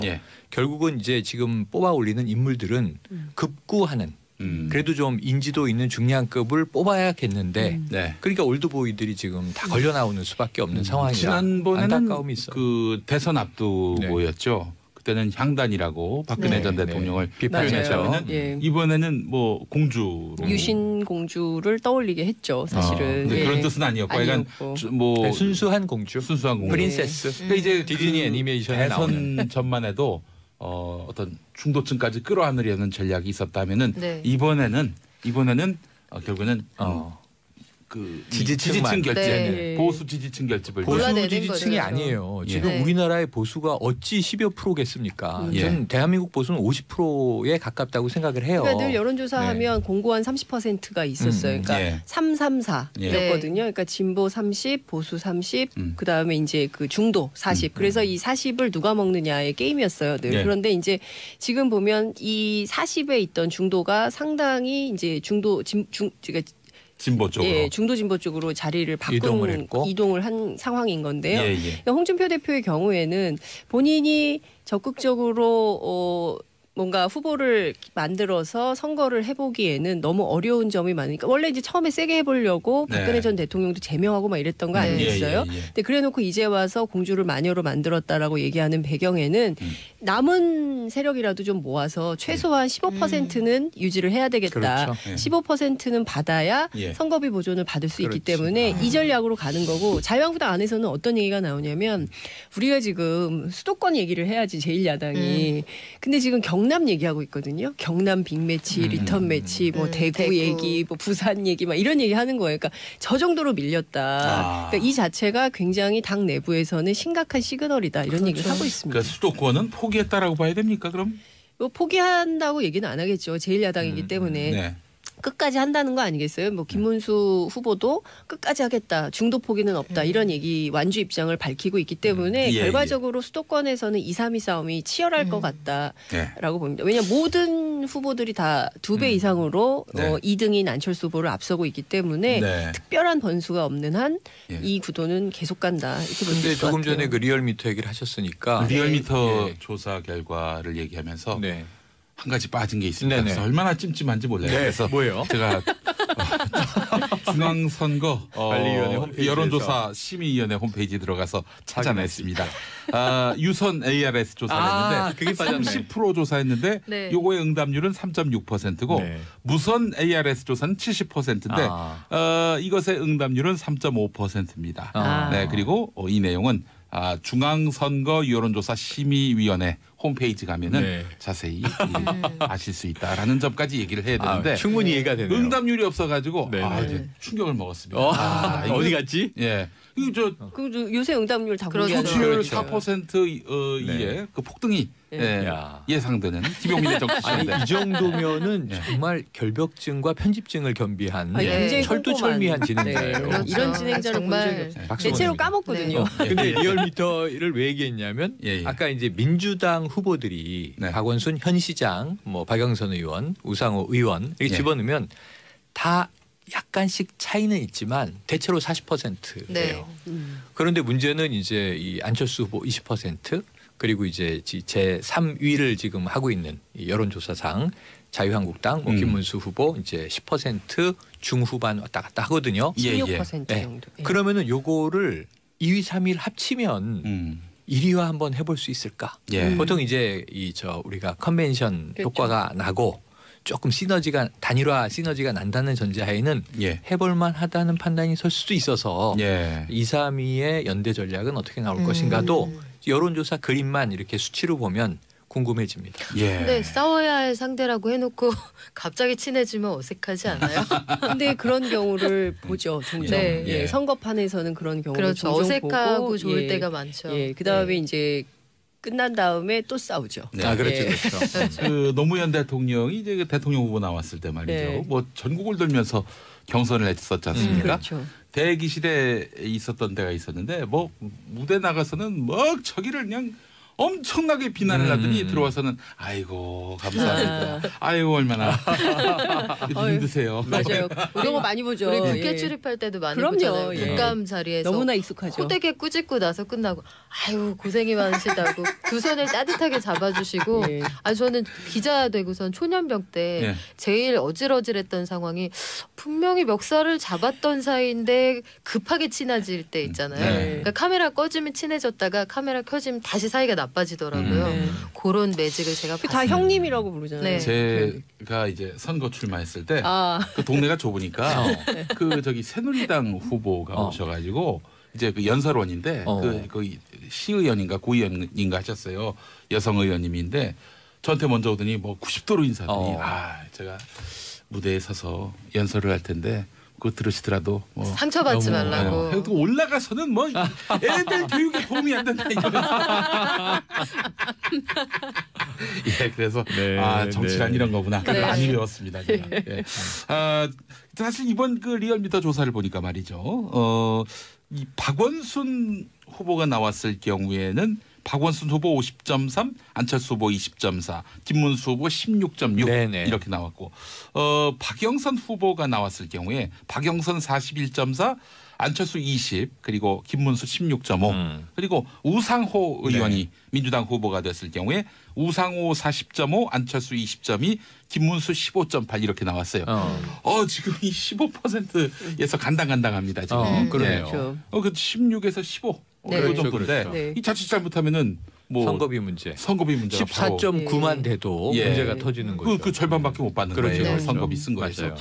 결국은 이제 지금 뽑아 올리는 인물들은 급구하는 그래도 좀 인지도 있는 중량급을 뽑아야겠는데 그러니까 올드보이들이 지금 다 걸려 나오는 수밖에 없는 상황이라 지난번에는 안타까움이 있어. 그 대선 앞두고였죠. 그때는 향단이라고 박근혜 전 대통령을 비판했죠. 이번에는 뭐 공주 유신 공주를 떠올리게 했죠. 사실은 그런 뜻은 아니었고, 그러니까 뭐 순수한 공주, 프린세스. 그러니까 이제 디즈니 애니메이션에 나오는 대선 전만 해도 어떤 중도층까지 끌어안으려는 전략이 있었다면은 이번에는 결국은 그 지지층 결집, 보수 지지층 결집을 보수 지지층이 거죠. 아니에요. 지금 우리나라의 보수가 어찌 10여 %겠습니까? 저는 대한민국 보수는 50%에 가깝다고 생각을 해요. 그러니까 늘 여론조사하면 공고한 30%가 있었어요. 그러니까 3, 3, 4였거든요. 그러니까 진보 30, 보수 30, 그다음에 이제 그 중도 40. 그래서 이 40을 누가 먹느냐의 게임이었어요. 늘. 그런데 이제 지금 보면 이 40에 있던 중도가 상당히 이제 진보 쪽으로. 중도 진보 쪽으로 자리를 바꾼 이동을 한 상황인 건데요. 홍준표 대표의 경우에는 본인이 적극적으로 뭔가 후보를 만들어서 선거를 해보기에는 너무 어려운 점이 많으니까 원래 이제 처음에 세게 해보려고 박근혜 전 대통령도 제명하고 막 이랬던 거 아니겠어요? 근데 그래놓고 이제 와서 공주를 마녀로 만들었다라고 얘기하는 배경에는 남은 세력이라도 좀 모아서 최소한 15%는 유지를 해야 되겠다. 15%는 받아야 선거비 보존을 받을 수 있기 때문에 이 전략으로 가는 거고, 자유한국당 안에서는 어떤 얘기가 나오냐면 우리가 지금 수도권 얘기를 해야지 제1야당이. 근데 지금 경남 얘기하고 있거든요. 경남 빅매치, 리턴 매치, 뭐 대구 얘기, 뭐 부산 얘기 막 이런 얘기 하는 거예요. 그러니까 저 정도로 밀렸다. 그러니까 이 자체가 굉장히 당 내부에서는 심각한 시그널이다. 이런 얘기를 하고 있습니다. 그러니까 수도권은 포기했다라고 봐야 됩니까? 그럼? 뭐 포기한다고 얘기는 안 하겠죠. 제1야당이기 때문에. 끝까지 한다는 거 아니겠어요? 뭐 김문수 후보도 끝까지 하겠다. 중도 포기는 없다. 이런 얘기 완주 입장을 밝히고 있기 때문에 결과적으로 수도권에서는 2, 3위 싸움이 치열할 것 같다라고 봅니다. 왜냐하면 모든 후보들이 다 2배 이상으로 2등인 안철수 후보를 앞서고 있기 때문에 특별한 번수가 없는 한 이 구도는 계속 간다. 그런데 조금 전에 그 리얼미터 얘기를 하셨으니까 리얼미터 조사 결과를 얘기하면서 한 가지 빠진 게 있습니다. 그래서 얼마나 찜찜한지 몰라요. 그래서 뭐예요? 제가 중앙선거 여론조사 심의위원회 홈페이지 들어가서 찾아냈습니다. 유선 ARS 조사를 했는데 30% 조사했는데 요거의 응답률은 3.6%고 무선 ARS 조사는 70%인데 이것의 응답률은 3.5%입니다. 그리고 이 내용은 중앙선거 여론조사 심의위원회 홈페이지 가면은 자세히 아실 수 있다라는 점까지 얘기를 해야 되는데 충분히 이해가 되네요. 응답률이 없어가지고 이제 충격을 먹었습니다. 어디 갔지? 요새 응답률 다 공개하죠. 소취율 4% 이에 그 폭등이 예상되는 김용민의 정치인데 이 정도면은 정말 결벽증과 편집증을 겸비한 철두철미한 진행자예요. 이런 진행자를 정말 대체로 까먹거든요. 근데 리얼미터를 왜 얘기했냐면 아까 이제 민주당 후보들이 박원순 현 시장, 뭐 박영선 의원, 우상호 의원 이렇게 집어넣으면 다 약간씩 차이는 있지만 대체로 40%예요. 그런데 문제는 이제 이 안철수 후보 20% 그리고 이제 제 3위를 지금 하고 있는 여론조사상 자유한국당 뭐 김문수 후보 이제 10% 중후반 왔다 갔다 하거든요. 16% 정도. 그러면은 요거를 2위, 3위를 합치면 1위와 한번 해볼 수 있을까? 보통 이제 우리가 컨벤션 효과가 나고. 조금 시너지가 단일화 시너지가 난다는 전제하에는 해볼만하다는 판단이 설 수도 있어서 2, 3위의 연대 전략은 어떻게 나올 것인가도 여론조사 그림만 이렇게 수치로 보면 궁금해집니다. 근데 싸워야 할 상대라고 해놓고 갑자기 친해지면 어색하지 않아요? 근데 그런 경우를 보죠. 종종. 선거판에서는 그런 경우를 종종 어색하고 보고, 좋을 때가 많죠. 그다음에 이제 끝난 다음에 또 싸우죠. 그렇죠. 그 노무현 대통령이 이제 대통령 후보 나왔을 때 말이죠. 뭐 전국을 돌면서 경선을 했었지 않습니까? 대기실에 있었던 데가 있었는데 뭐 무대 나가서는 막 저기를 그냥 엄청나게 비난을 하더니 들어와서는 아이고 감사합니다. 아이고 얼마나 힘드세요. 맞아요. 이런 거 많이 보죠. 우리 국회 출입할 때도 많이 그럼요. 보잖아요. 국감 자리에서 너무나 익숙하죠. 호되게 꾸짖고 나서 끝나고 아이고 고생이 많으시다고 두 손을 따뜻하게 잡아주시고 예. 아 저는 기자 되고선 초년병 때 예. 제일 어질어질했던 상황이 분명히 멱살을 잡았던 사이인데 급하게 친해질 때 있잖아요. 예. 그러니까 카메라 꺼지면 친해졌다가 카메라 켜지면 다시 사이가 나빠지더라고요. 그런 매직을 제가 봤어요. 다 형님이라고 부르잖아요. 네. 제가 이제 선거 출마했을 때 그 동네가 좁으니까 네. 그 저기 새누리당 후보가 오셔가지고 이제 그 연설원인데 그 시의원인가 구의원인가 하셨어요. 여성 의원님인데 저한테 먼저 오더니 뭐 90도로 인사하더니 제가 무대에 서서 연설을 할 텐데. 그 들으시더라도 뭐 상처받지 말라고. 아니요. 올라가서는 뭐 애들 교육에 도움이 안 된다 이러면서. 예, 그래서 네, 아 정치란 네. 이런 거구나. 네. 많이 배웠습니다. 네. 예. 아 사실 이번 그 리얼미터 조사를 보니까 말이죠. 이 박원순 후보가 나왔을 경우에는. 박원순 후보 50.3, 안철수 후보 20.4, 김문수 후보 16.6 네네. 이렇게 나왔고 박영선 후보가 나왔을 경우에 박영선 41.4, 안철수 20, 그리고 김문수 16.5, 그리고 우상호 의원이 네. 민주당 후보가 됐을 경우에 우상호 40.5, 안철수 20.2, 김문수 15.8 이렇게 나왔어요. 지금 이 15%에서 간당간당합니다. 지금. 그래요. 네. 그 16에서 15. 네. 그 정도인데 그렇죠. 이 자칫 잘못하면은 뭐 선거비 문제 14.9만 돼도 예. 문제가 터지는 거죠. 그 절반밖에 못 받는 그렇죠. 거예요. 네. 선거비 쓴 거죠.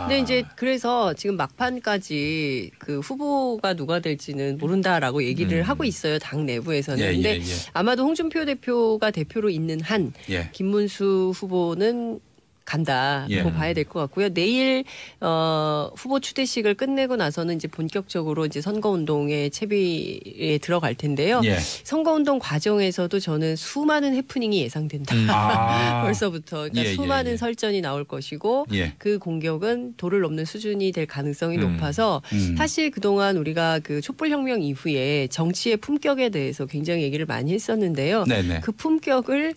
근데 이제 그래서 지금 막판까지 그 후보가 누가 될지는 모른다라고 얘기를 하고 있어요. 당 내부에서는. 근데 아마도 홍준표 대표가 대표로 있는 한 김문수 후보는 간다고 봐야 될 것 같고요. 내일 후보 추대식을 끝내고 나서는 이제 본격적으로 이제 선거운동의 채비에 들어갈 텐데요. 예. 선거운동 과정에서도 저는 수많은 해프닝이 예상된다. 벌써부터 그러니까 수많은 설전이 나올 것이고 그 공격은 도를 넘는 수준이 될 가능성이 높아서 사실 그동안 우리가 그 촛불혁명 이후에 정치의 품격에 대해서 굉장히 얘기를 많이 했었는데요. 네네. 그 품격을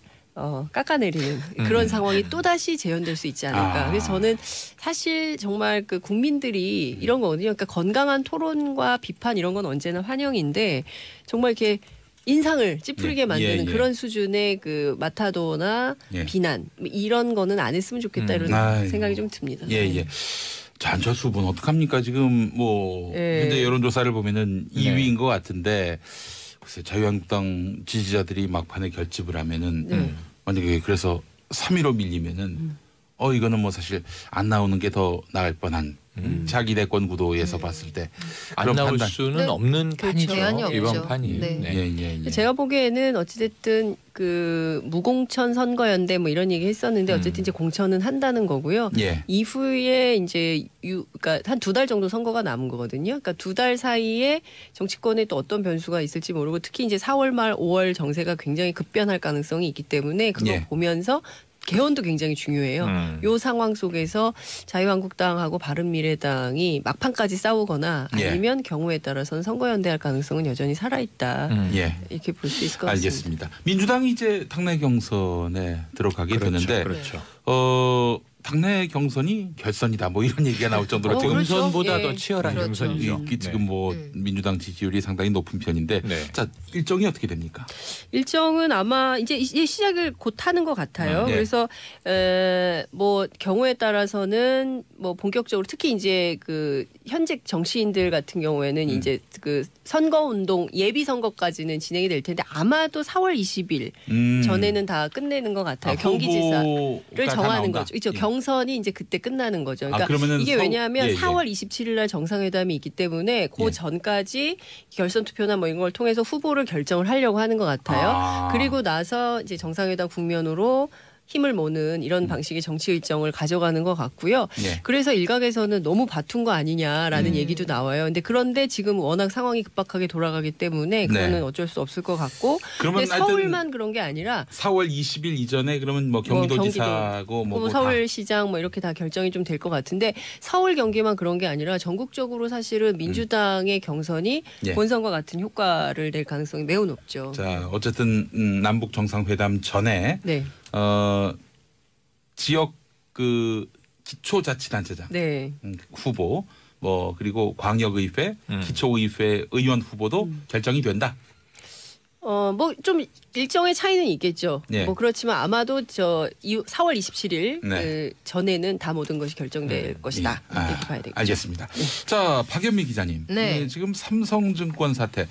깎아내리는 그런 상황이 또다시 재현될 수 있지 않을까. 그래서 저는 사실 정말 그 국민들이 이런 거거든요. 그러니까 건강한 토론과 비판 이런 건 언제나 환영인데 정말 이렇게 인상을 찌푸리게 만드는 그런 수준의 그 마타도나 비난 이런 거는 안 했으면 좋겠다 이런 생각이 좀 듭니다. 예. 안철수 후보는 어떡합니까? 지금 뭐 현재 여론조사를 보면은 2위인 것 같은데 자유한국당 지지자들이 막판에 결집을 하면은 만약에 그래서 3위로 밀리면은 이거는 뭐 사실 안 나오는 게 더 나을 뻔한 자기 대권 구도에서 봤을 때 안 나올 판단. 수는 없는 판이죠. 그렇죠. 이번 판이. 제가 보기에는 어찌됐든 그 무공천 선거연대 뭐 이런 얘기 했었는데 어쨌든 이제 공천은 한다는 거고요. 이후에 이제 그러니까 한 두 달 정도 선거가 남은 거거든요. 그러니까 두 달 사이에 정치권에 또 어떤 변수가 있을지 모르고 특히 이제 4월 말 5월 정세가 굉장히 급변할 가능성이 있기 때문에 그거 보면서. 개헌도 굉장히 중요해요. 이 상황 속에서 자유한국당하고 바른미래당이 막판까지 싸우거나 아니면 경우에 따라서는 선거연대할 가능성은 여전히 살아있다. 이렇게 볼 수 있을 것 같습니다. 알겠습니다. 민주당이 이제 당내 경선에 들어가게 되는데 당내 경선이 결선이다 뭐 이런 얘기가 나올 정도로 경선보다 더 치열한 경선이죠. 지금 뭐 민주당 지지율이 상당히 높은 편인데 자 일정이 어떻게 됩니까? 일정은 아마 이제 시작을 곧 하는 것 같아요. 그래서 뭐 경우에 따라서는 뭐 본격적으로 특히 이제 그 현직 정치인들 같은 경우에는 이제 그 선거운동 예비선거까지는 진행이 될 텐데 아마도 4월 20일 전에는 다 끝내는 것 같아요. 경기지사를 정하는 거죠. 그렇죠. 경선이 이제 그때 끝나는 거죠. 그러니까 이게 왜냐하면 4월 27일 날 정상회담이 있기 때문에 그 전까지 결선 투표나 뭐 이런 걸 통해서 후보를 결정을 하려고 하는 것 같아요. 그리고 나서 이제 정상회담 국면으로 힘을 모는 이런 방식의 정치 일정을 가져가는 것 같고요. 네. 그래서 일각에서는 너무 다툰 거 아니냐라는 얘기도 나와요. 그런데 지금 워낙 상황이 급박하게 돌아가기 때문에 그거는 네. 어쩔 수 없을 것 같고. 그러면 서울만 그런 게 아니라 4월 20일 이전에 그러면 뭐 경기도지사고 뭐 서울시장 뭐 이렇게 다 결정이 좀 될 것 같은데 서울 경기만 그런 게 아니라 전국적으로 사실은 민주당의 경선이 예. 본선과 같은 효과를 낼 가능성이 매우 높죠. 자, 어쨌든 남북 정상회담 전에 네. 지역 그 기초자치단체장 네. 후보 뭐 그리고 광역의회, 기초의회 의원 후보도 결정이 된다. 뭐 좀 일정의 차이는 있겠죠. 예. 뭐 그렇지만 아마도 저 4월 27일 네. 그 전에는 다 모든 것이 결정될 것이다. 예. 아, 이렇게 봐야 되겠죠. 알겠습니다. 예. 자, 박연미 기자님. 네. 지금 삼성증권 사태.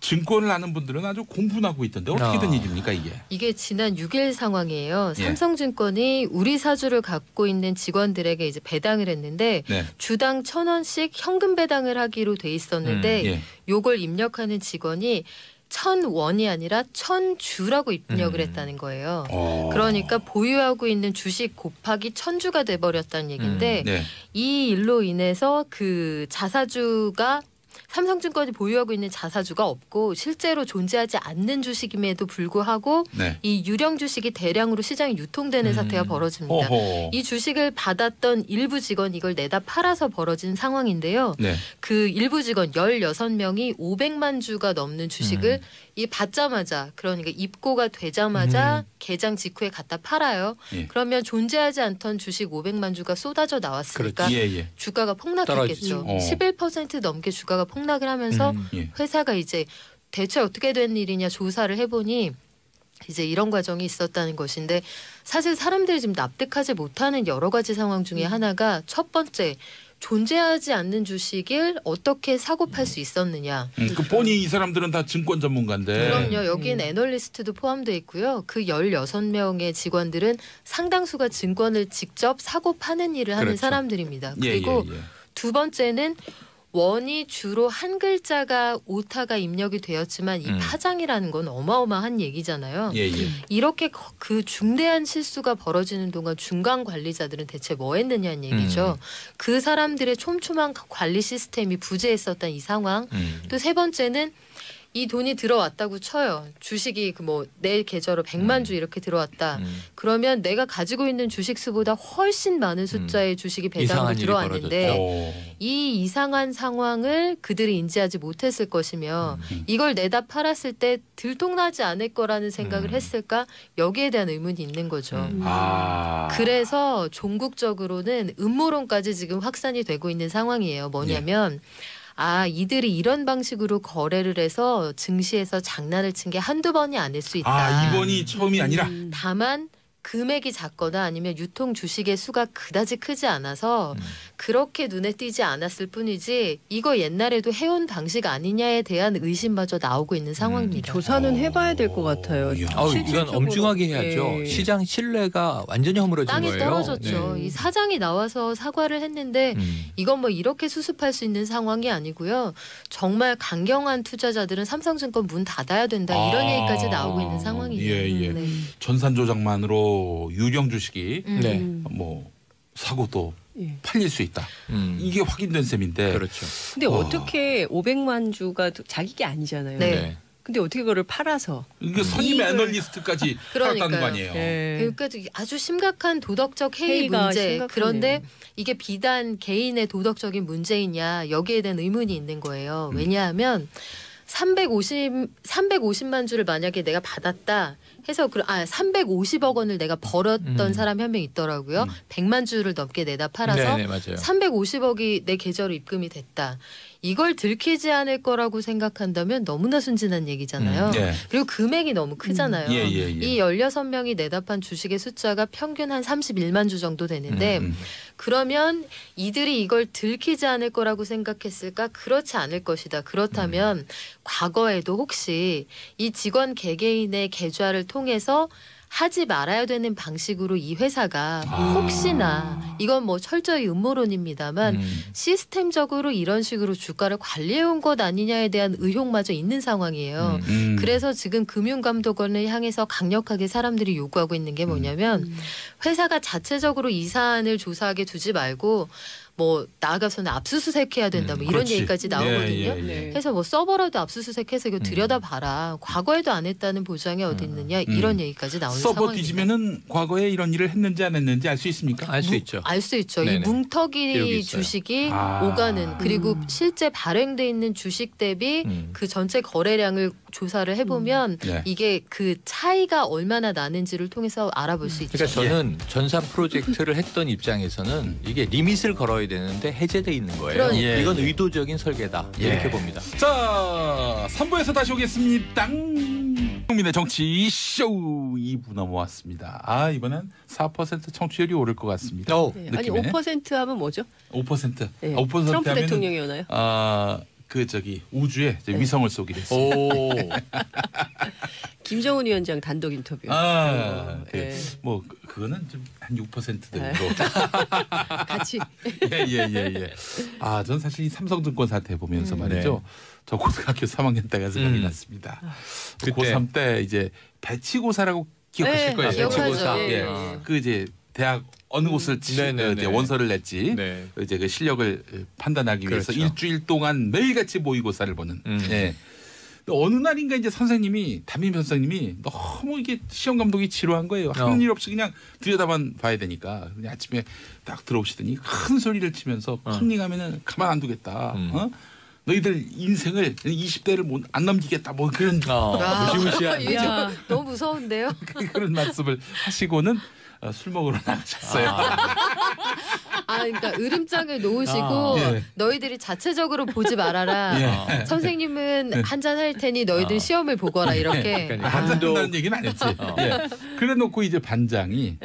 증권을 아는 분들은 아주 공분하고 있던데 어떻게 된 일입니까 이게? 이게 지난 6일 상황이에요. 삼성증권이 우리 사주를 갖고 있는 직원들에게 이제 배당을 했는데 네. 주당 1,000원씩 현금 배당을 하기로 돼 있었는데 예. 요걸 입력하는 직원이 1,000원이 아니라 1,000주라고 입력을 했다는 거예요. 그러니까 보유하고 있는 주식 곱하기 1,000주가 돼버렸다는 얘기인데 네. 이 일로 인해서 그 자사주가 삼성증권이 보유하고 있는 자사주가 없고 실제로 존재하지 않는 주식임에도 불구하고 네. 이 유령 주식이 대량으로 시장에 유통되는 사태가 벌어집니다. 어허. 이 주식을 받았던 일부 직원 이걸 내다 팔아서 벌어진 상황인데요. 네. 그 일부 직원 16명이 500만 주가 넘는 주식을 이 받자마자 그러니까 입고가 되자마자 개장 직후에 갖다 팔아요. 예. 그러면 존재하지 않던 주식 500만 주가 쏟아져 나왔으니까 예, 예. 주가가 폭락했겠죠. 11% 넘게 주가가 폭락을 하면서 예. 회사가 이제 대체 어떻게 된 일이냐 조사를 해보니 이제 이런 과정이 있었다는 것인데 사실 사람들이 지금 납득하지 못하는 여러 가지 상황 중에 하나가 첫 번째 존재하지 않는 주식을 어떻게 사고 팔 수 있었느냐. 그 뻔히 이 사람들은 다 증권 전문가인데. 그럼요. 여기는 애널리스트도 포함되어 있고요. 그 16명의 직원들은 상당수가 증권을 직접 사고 파는 일을 하는 그렇죠. 사람들입니다. 그리고 예, 예, 예. 두 번째는 원이 주로 한 글자가 오타가 입력이 되었지만 이 파장이라는 건 어마어마한 얘기잖아요. 예, 예. 이렇게 그 중대한 실수가 벌어지는 동안 중간 관리자들은 대체 뭐 했느냐는 얘기죠. 그 사람들의 촘촘한 관리 시스템이 부재했었던 이 상황. 또 세 번째는 이 돈이 들어왔다고 쳐요. 주식이 그 뭐 내 계좌로 100만 주 이렇게 들어왔다. 그러면 내가 가지고 있는 주식 수보다 훨씬 많은 숫자의 주식이 배당으로 들어왔는데 이 이상한 상황을 그들이 인지하지 못했을 것이며 이걸 내다 팔았을 때 들통나지 않을 거라는 생각을 했을까? 여기에 대한 의문이 있는 거죠. 그래서 전국적으로는 음모론까지 지금 확산이 되고 있는 상황이에요. 뭐냐면 아, 이들이 이런 방식으로 거래를 해서 증시에서 장난을 친 게 한두 번이 아닐 수 있다. 아, 이번이 처음이 아니라. 다만 금액이 작거나 아니면 유통 주식의 수가 그다지 크지 않아서 그렇게 눈에 띄지 않았을 뿐이지 이거 옛날에도 해온 방식 아니냐에 대한 의심마저 나오고 있는 상황입니다. 조사는 해봐야 될 것 같아요. 이건 엄중하게 해야죠. 네. 시장 신뢰가 완전히 허물어진 땅이 거예요. 땅이 떨어졌죠. 네. 이 사장이 나와서 사과를 했는데 이건 뭐 이렇게 수습할 수 있는 상황이 아니고요. 정말 강경한 투자자들은 삼성증권 문 닫아야 된다. 이런 얘기까지 나오고 있는 상황이에요. 예, 예. 네. 전산 조작만으로 유령 주식이 뭐 사고도 팔릴 수 있다. 이게 확인된 셈인데. 그렇죠. 근데 어떻게 500만 주가 자기 게 아니잖아요. 네. 네. 근데 어떻게 그걸 팔아서. 이게 선임 애널리스트까지 팔았다는 거 아니에요. 네. 그러니까 아주 심각한 도덕적 해이 문제. 심각하네. 그런데 이게 비단 개인의 도덕적인 문제이냐 여기에 대한 의문이 있는 거예요. 왜냐하면 350만 주를 만약에 내가 받았다. 해서 350억 원을 내가 벌었던 사람이 한 명 있더라고요. 100만 주를 넘게 내다 팔아서 네네, 350억이 내 계좌로 입금이 됐다. 이걸 들키지 않을 거라고 생각한다면 너무나 순진한 얘기잖아요. 예. 그리고 금액이 너무 크잖아요. 예, 예, 예. 이 16명이 내다 판 주식의 숫자가 평균 한 31만 주 정도 되는데 그러면 이들이 이걸 들키지 않을 거라고 생각했을까? 그렇지 않을 것이다. 그렇다면 과거에도 혹시 이 직원 개개인의 계좌를 통해서 하지 말아야 되는 방식으로 이 회사가 혹시나 이건 뭐 철저히 음모론입니다만 시스템적으로 이런 식으로 주가를 관리해온 것 아니냐에 대한 의혹마저 있는 상황이에요. 그래서 지금 금융감독원을 향해서 강력하게 사람들이 요구하고 있는 게 뭐냐면 회사가 자체적으로 이 사안을 조사하게 두지 말고 뭐 나아가서는 압수수색해야 된다 뭐 이런 얘기까지 나오거든요. 그래서 뭐 서버라도 압수수색해서 이거 들여다봐라. 과거에도 안 했다는 보장이 어디 있느냐 이런 얘기까지 나오는 상황입니다. 서버 뒤지면은 과거에 이런 일을 했는지 안 했는지 알 수 있습니까? 알 수 있죠. 알 수 있죠. 네네. 이 뭉터기 주식이 오가는 그리고 실제 발행돼 있는 주식 대비 그 전체 거래량을 조사를 해보면 이게 그 차이가 얼마나 나는지를 통해서 알아볼 수 있죠. 그러니까 저는 전산 프로젝트를 했던 입장에서는 이게 리밋을 걸어야 되는데 해제돼 있는 거예요. 그러니까. 이건 의도적인 설계다. 이렇게 봅니다. 자, 3부에서 다시 오겠습니다. 국민의 정치 쇼 2부 넘어왔습니다. 아, 이번엔 4% 청취율이 오를 것 같습니다. 네. 아니 5% 하면 뭐죠? 5%. 네. 5% 트럼프 대통령이 오나요? 그 저기 우주에 위성을 쏘기로 했습니다. 김정은 위원장 단독 인터뷰. 뭐 그거는 좀 한 6% 정도. 같이. 아, 전 사실 이 삼성증권 사태 보면서 말이죠. 저 고등학교 3학년 때가 생각이 났습니다. 고3 때 이제 배치고사라고 기억하실 거예요. 배치고사. 그 이제 대학 어느 곳을 이제 원서를 냈지 이제 그 실력을 판단하기 위해서 일주일 동안 매일같이 모의고사를 보는. 어느 날인가 이제 선생님이 담임 선생님이 너무 이게 시험 감독이 지루한 거예요. 하는 일 없이 그냥 들여다만 봐야 되니까 그냥 아침에 딱 들어오시더니 큰 소리를 치면서 컨닝하면은 가만 안 두겠다. 너희들 인생을 20대를 못 안 넘기겠다 뭐 그런 너무 무서운데요. 그런 말씀을 하시고는 술 먹으러 나가셨어요. 그러니까 으름장을 놓으시고 너희들이 자체적으로 보지 말아라. 선생님은 한잔 할 테니 너희들 시험을 보거라 이렇게. 한잔 한다는 얘기는 안 했지. 그래 놓고 이제 반장이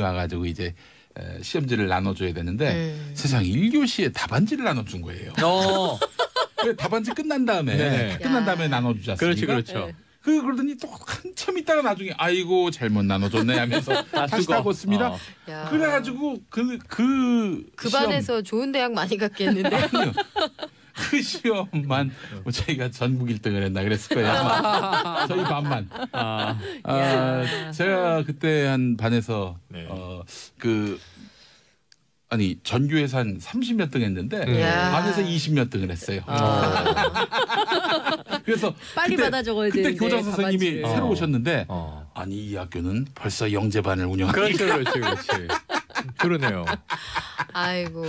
와가지고 이제 시험지를 나눠줘야 되는데 세상 1교시에 다반지를 나눠준 거예요. 다반지 끝난 다음에 나눠주지 않습니까? 그렇죠. 그러더니 또 한참 있다가 나중에 아이고 잘못 나눠줬네 하면서 다시 따갔습니다. 그래가지고 그 반에서 좋은 대학 많이 갔겠는데. 아니요. 그 시험만 뭐 저희가 전국 1등을 했나 그랬을 거예요. 저희 반만. 제가 그때 한 반에서 전교에서 한 30몇 등 했는데 반에서 20몇 등을 했어요. 그래서 빨리 받아 적어야 되는데 그때 교장 선생님이 새로 오셨는데 아니 이 학교는 벌써 영재반을 운영하니까. 그렇지. 그러네요. 아이고.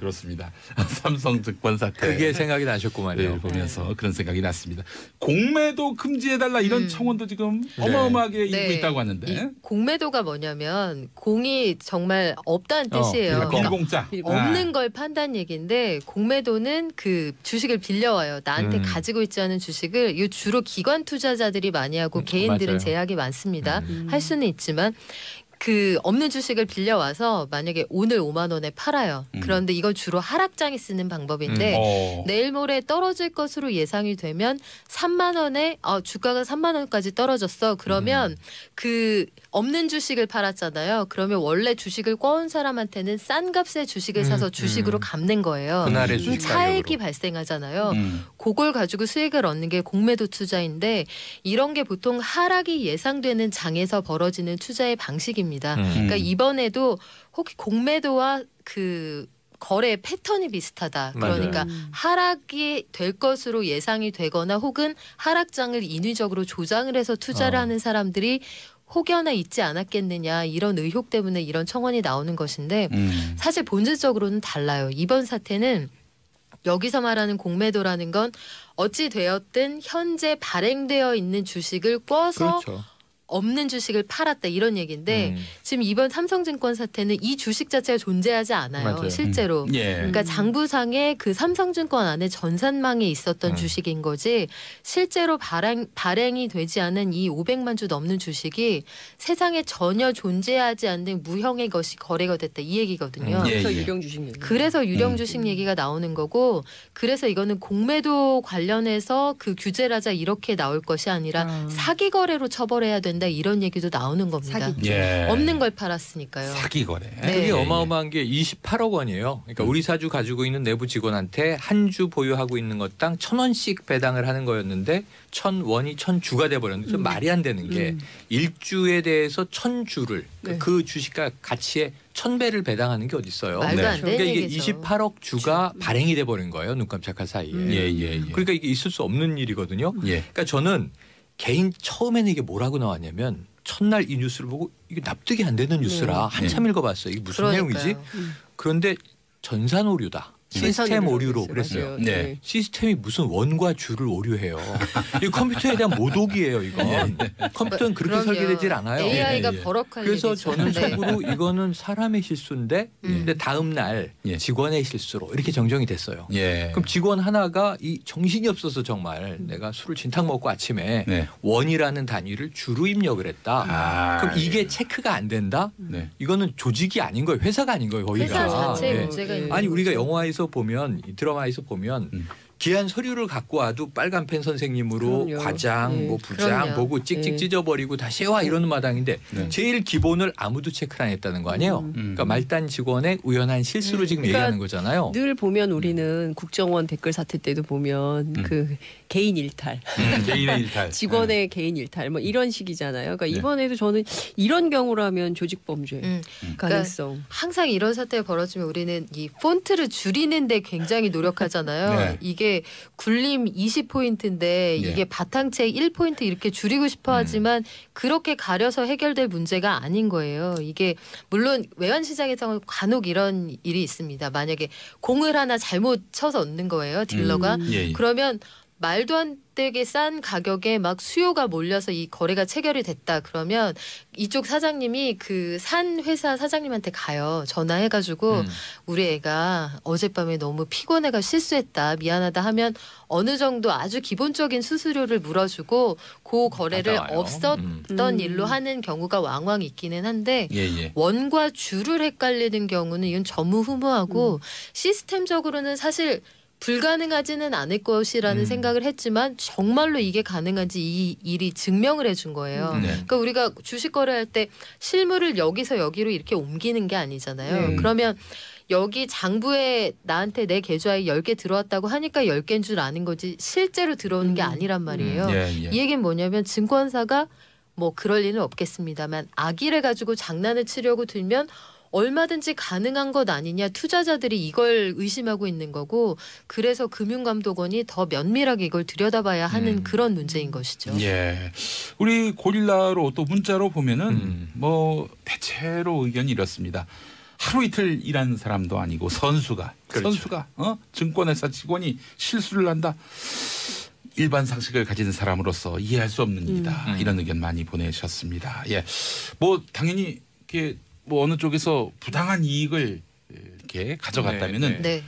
그렇습니다. 삼성증권 사태. 그게 생각이 나셨구만요. 보면서 그런 생각이 났습니다. 공매도 금지해달라 이런 청원도 지금 어마어마하게 일고 있다고 하는데. 공매도가 뭐냐면 공이 정말 없다는 뜻이에요. 그러니까 공짜. 없는 걸 판단 얘기인데 공매도는 그 주식을 빌려와요. 나한테 가지고 있지 않은 주식을 이 주로 기관 투자자들이 많이 하고 개인들은 제약이 많습니다. 할 수는 있지만. 그 없는 주식을 빌려와서 만약에 오늘 5만 원에 팔아요. 그런데 이걸 주로 하락장에 쓰는 방법인데 내일 모레 떨어질 것으로 예상이 되면 3만 원에 주가가 3만 원까지 떨어졌어. 그러면 그 없는 주식을 팔았잖아요. 그러면 원래 주식을 꿔온 사람한테는 싼 값에 주식을 사서 주식으로 갚는 거예요. 그날의 주식 차익이 발생하잖아요. 그걸 가지고 수익을 얻는 게 공매도 투자인데 이런 게 보통 하락이 예상되는 장에서 벌어지는 투자의 방식입니다. 그러니까 이번에도 혹시 공매도와 그 거래의 패턴이 비슷하다. 그러니까 하락이 될 것으로 예상이 되거나 혹은 하락장을 인위적으로 조장을 해서 투자를 하는 사람들이 혹여나 있지 않았겠느냐 이런 의혹 때문에 이런 청원이 나오는 것인데 사실 본질적으로는 달라요. 이번 사태는 여기서 말하는 공매도라는 건 어찌 되었든 현재 발행되어 있는 주식을 꿔서 없는 주식을 팔았다 이런 얘기인데 지금 이번 삼성증권 사태는 이 주식 자체가 존재하지 않아요. 실제로. 그러니까 장부상의 그 삼성증권 안에 전산망에 있었던 주식인 거지 실제로 발행이 되지 않은 이 500만 주 넘는 주식이 세상에 전혀 존재하지 않는 무형의 것이 거래가 됐다 이 얘기거든요. 그래서 유령 주식 얘기가 나오는 거고 그래서 이거는 공매도 관련해서 그 규제를 하자 이렇게 나올 것이 아니라 사기 거래로 처벌해야 된다. 된다 이런 얘기도 나오는 겁니다. 예. 없는 걸 팔았으니까요. 사기 거래. 네. 그게 어마어마한 게 28억 원이에요. 그러니까 우리 사주 가지고 있는 내부 직원한테 한 주 보유하고 있는 것당 1,000원씩 배당을 하는 거였는데 1,000원이 1,000주가 돼버렸는데 말이 안 되는 게 1주에 대해서 1,000주를 네. 그 주식과 가치의 1,000배를 배당하는 게 어디 있어요? 말도 안 되는 얘기죠. 그러니까 이게 28억 주가 발행이 돼버린 거예요. 눈 깜짝할 사이에. 예. 그러니까 이게 있을 수 없는 일이거든요. 예. 그러니까 저는 개인 처음에는 이게 뭐라고 나왔냐면 첫날 이 뉴스를 보고 이게 납득이 안 되는 뉴스라 한참 읽어봤어요. 이게 무슨 내용이지? 그런데 전산 오류다. 시스템 오류로 그랬어요. 네. 시스템이 무슨 원과 주를 오류해요. 이 컴퓨터에 대한 모독이에요. 이건 컴퓨터는 그렇게 설계되질 않아요. AI가 버럭할 그래서 저는 속으로 이거는 사람의 실수인데, 근데 다음 날 직원의 실수로 이렇게 정정이 됐어요. 그럼 직원 하나가 이 정신이 없어서 정말 내가 술을 진탕 먹고 아침에 원이라는 단위를 주로 입력을 했다. 그럼 이게 체크가 안 된다. 이거는 조직이 아닌 거예요. 회사가 아닌 거예요. 거기가. 회사 자체의 문제가 있는. 아니 우리가 영화에서 보면 드라마에서 보면 귀한 서류를 갖고 와도 빨간 펜 선생님으로 과장, 뭐 부장 보고 찍찍 찢어버리고 다시 해와 이러는 마당인데 제일 기본을 아무도 체크를 안 했다는 거 아니에요? 그러니까 말단 직원의 우연한 실수로 지금 그러니까 얘기하는 거잖아요. 늘 보면 우리는 국정원 댓글 사태 때도 보면 그 개인 일탈, 직원의 개인 일탈 뭐 이런 식이잖아요. 그러니까 이번에도 저는 이런 경우라면 조직 범죄 가능성. 그러니까 항상 이런 사태가 벌어지면 우리는 이 폰트를 줄이는데 굉장히 노력하잖아요. 이게 굴림 20포인트인데 이게 바탕책 1포인트 이렇게 줄이고 싶어 하지만 그렇게 가려서 해결될 문제가 아닌 거예요. 이게 물론 외환시장에서는 간혹 이런 일이 있습니다. 만약에 공을 하나 잘못 쳐서 얻는 거예요. 딜러가. 그러면 말도 안 되게 싼 가격에 막 수요가 몰려서 이 거래가 체결이 됐다. 그러면 이쪽 사장님이 그 산 회사 사장님한테 가요. 전화해가지고 우리 애가 어젯밤에 너무 피곤해가 실수했다. 미안하다 하면 어느 정도 아주 기본적인 수수료를 물어주고 그 거래를 없었던 일로 하는 경우가 왕왕 있기는 한데 원과 주를 헷갈리는 경우는 이건 전무후무하고 시스템적으로는 사실 불가능하지는 않을 것이라는 생각을 했지만 정말로 이게 가능한지 이 일이 증명을 해준 거예요. 그러니까 우리가 주식 거래할 때 실물을 여기서 여기로 이렇게 옮기는 게 아니잖아요. 그러면 여기 장부에 나한테 내 계좌에 10개 들어왔다고 하니까 10개인 줄 아는 거지 실제로 들어오는 게 아니란 말이에요. 이 얘기는 뭐냐면 증권사가 뭐 그럴 리는 없겠습니다만 악의를 가지고 장난을 치려고 들면 얼마든지 가능한 것 아니냐. 투자자들이 이걸 의심하고 있는 거고 그래서 금융감독원이 더 면밀하게 이걸 들여다봐야 하는 그런 문제인 것이죠. 예, 우리 고릴라로 또 문자로 보면은 뭐 대체로 의견이 이렇습니다. 하루 이틀 일한 사람도 아니고 선수가 증권회사 직원이 실수를 한다. 일반 상식을 가진 사람으로서 이해할 수 없는 일이다. 이런 의견 많이 보내셨습니다. 예, 뭐 당연히 이렇게 뭐 어느 쪽에서 부당한 이익을 이렇게 가져갔다면은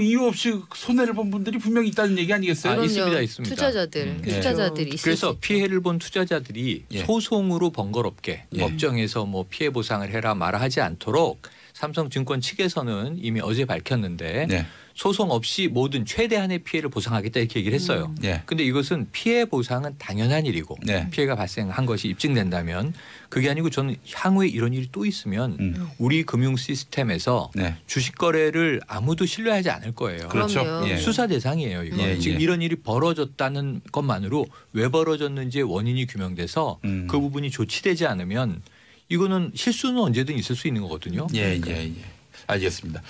이유 없이 손해를 본 분들이 분명히 있다는 얘기 아니겠어요? 있습니다. 투자자들, 투자자들이 그래서 피해를 본 투자자들이 소송으로 번거롭게 법정에서 뭐 피해 보상을 해라 말아 하지 않도록 삼성증권 측에서는 이미 어제 밝혔는데 소송 없이 모든 최대한의 피해를 보상하겠다 이렇게 얘기를 했어요. 근데 이것은 피해 보상은 당연한 일이고 피해가 발생한 것이 입증된다면 그게 아니고 저는 향후에 이런 일이 또 있으면 우리 금융 시스템에서 주식 거래를 아무도 신뢰하지 않을 거예요. 그렇죠. 수사 대상이에요. 이거. 지금 이런 일이 벌어졌다는 것만으로 왜 벌어졌는지의 원인이 규명돼서 그 부분이 조치되지 않으면 이거는 실수는 언제든 있을 수 있는 거거든요. 알겠습니다.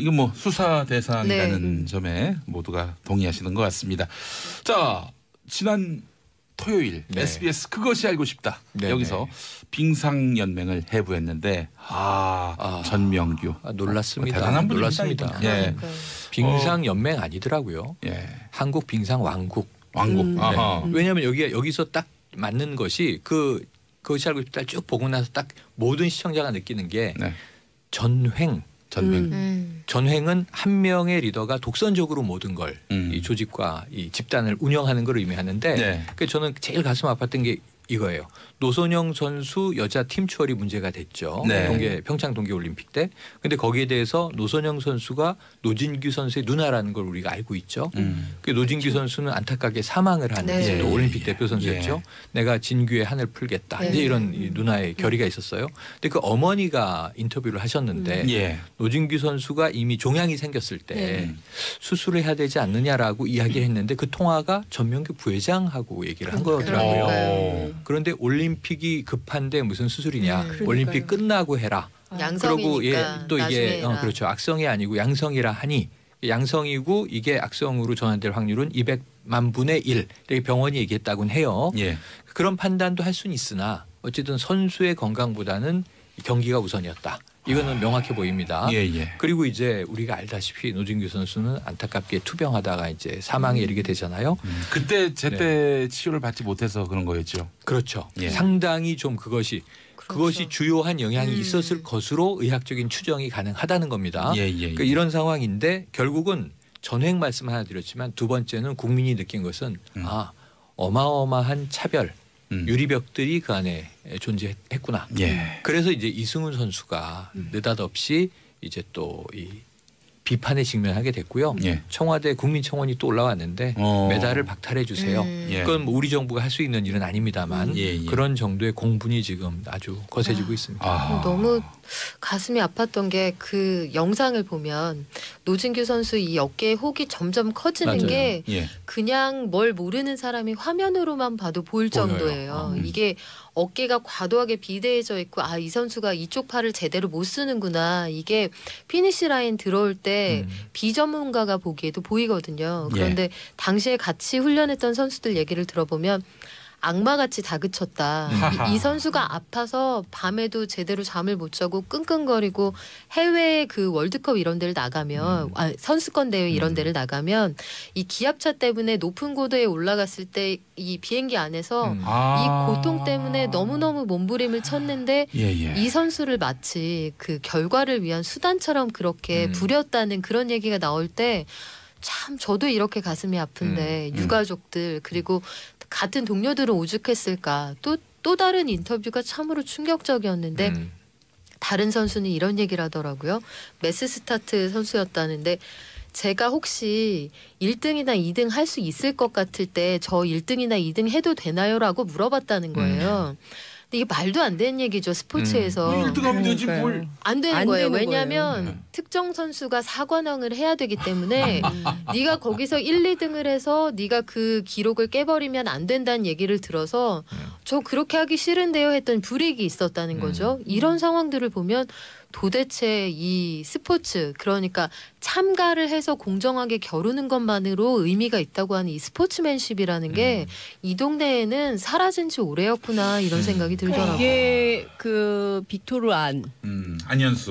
이건 뭐 수사 대상이라는 점에 모두가 동의하시는 것 같습니다. 자, 지난 토요일 SBS 그것이 알고 싶다. 여기서 빙상연맹을 해부했는데 전명규. 놀랐습니다. 대단한 분입니다. 빙상연맹 아니더라고요. 한국 빙상왕국. 왜냐하면 여기서 딱 맞는 것이 그것이 알고 싶다 쭉 보고 나서 딱 모든 시청자가 느끼는 게 전횡. 전횡은 한 명의 리더가 독선적으로 모든 걸 이 조직과 이 집단을 운영하는 걸 의미하는데 저는 제일 가슴 아팠던 게 이거예요. 노선영 선수 여자 팀 추월이 문제가 됐죠. 네. 평창 동계올림픽 때. 근데 거기에 대해서 노선영 선수가 노진규 선수의 누나라는 걸 우리가 알고 있죠. 노진규 선수는 안타깝게 사망을 한 네. 올림픽 대표 선수였죠. 예. 내가 진규의 한을 풀겠다. 네. 이제 이런 누나의 결의가 있었어요. 근데 그 어머니가 인터뷰를 하셨는데 예. 노진규 선수가 이미 종양이 생겼을 때 예. 수술을 해야 되지 않느냐라고 이야기했는데 그 통화가 전명규 부회장하고 얘기를 한 거더라고요. 오. 그런데 올림픽이 급한데 무슨 수술이냐. 올림픽 끝나고 해라. 양성이니까 예, 또 이게 그렇죠. 악성이 아니고 양성이라 하니 양성이고 이게 악성으로 전환될 확률은 200만 분의 1 이렇게 병원이 얘기했다고는 해요. 예. 그런 판단도 할 수는 있으나 어쨌든 선수의 건강보다는 경기가 우선이었다. 이거는 명확해 보입니다. 예, 예. 그리고 이제 우리가 알다시피 노진규 선수는 안타깝게 투병하다가 이제 사망에 이르게 되잖아요. 그때 제때 네. 치료를 받지 못해서 그런 거였죠. 그렇죠. 예. 상당히 좀 그것이 주요한 영향이 있었을 것으로 의학적인 추정이 가능하다는 겁니다. 예, 예, 예. 그러니까 이런 상황인데 결국은 전횡 말씀 하나 드렸지만 두 번째는 국민이 느낀 것은 어마어마한 차별, 유리벽들이 그 안에 존재했구나. 예. 그래서 이제 이승훈 선수가 느닷없이 이제 또 이 비판에 직면하게 됐고요. 예. 청와대 국민청원이 또 올라왔는데 메달을 박탈해 주세요. 예. 그건 뭐 우리 정부가 할 수 있는 일은 아닙니다만 예, 예. 그런 정도의 공분이 지금 아주 거세지고 있습니다. 너무 가슴이 아팠던 게 그 영상을 보면 노진규 선수 이 어깨의 혹이 점점 커지는 맞아요. 게 예. 그냥 뭘 모르는 사람이 화면으로만 봐도 보일 정도예요. 이게 어깨가 과도하게 비대해져 있고 이 선수가 이쪽 팔을 제대로 못 쓰는구나. 이게 피니시 라인 들어올 때 비전문가가 보기에도 보이거든요. 그런데 예. 당시에 같이 훈련했던 선수들 얘기를 들어보면 악마같이 다그쳤다. 이 선수가 아파서 밤에도 제대로 잠을 못 자고 끙끙거리고 해외 그 월드컵 이런 데를 나가면 선수권 대회 이런 데를 나가면 이 기압차 때문에 높은 고도에 올라갔을 때 이 비행기 안에서 이 고통 때문에 너무너무 몸부림을 쳤는데 예, 예. 이 선수를 마치 그 결과를 위한 수단처럼 그렇게 부렸다는 그런 얘기가 나올 때 참 저도 이렇게 가슴이 아픈데 유가족들 그리고 같은 동료들은 오죽했을까. 또 다른 인터뷰가 참으로 충격적이었는데 다른 선수는 이런 얘기를 하더라고요. 메스 스타트 선수였다는데 제가 혹시 1등이나 2등 할 수 있을 것 같을 때 저 1등이나 2등 해도 되나요? 라고 물어봤다는 거예요. 근데 이게 말도 안 되는 얘기죠. 스포츠에서. 1등하면 되지 뭘. 안 되는 거예요. 왜냐하면 특정 선수가 4관왕을 해야 되기 때문에 네가 거기서 1, 2등을 해서 네가 그 기록을 깨버리면 안 된다는 얘기를 들어서 저 그렇게 하기 싫은데요 했던 불이익이 있었다는 거죠. 이런 상황들을 보면 도대체 이 스포츠 그러니까 참가를 해서 공정하게 겨루는 것만으로 의미가 있다고 하는 이 스포츠맨십이라는 게 이 동네에는 사라진 지 오래였구나 이런 생각이 들더라고요. 이게 그 빅토르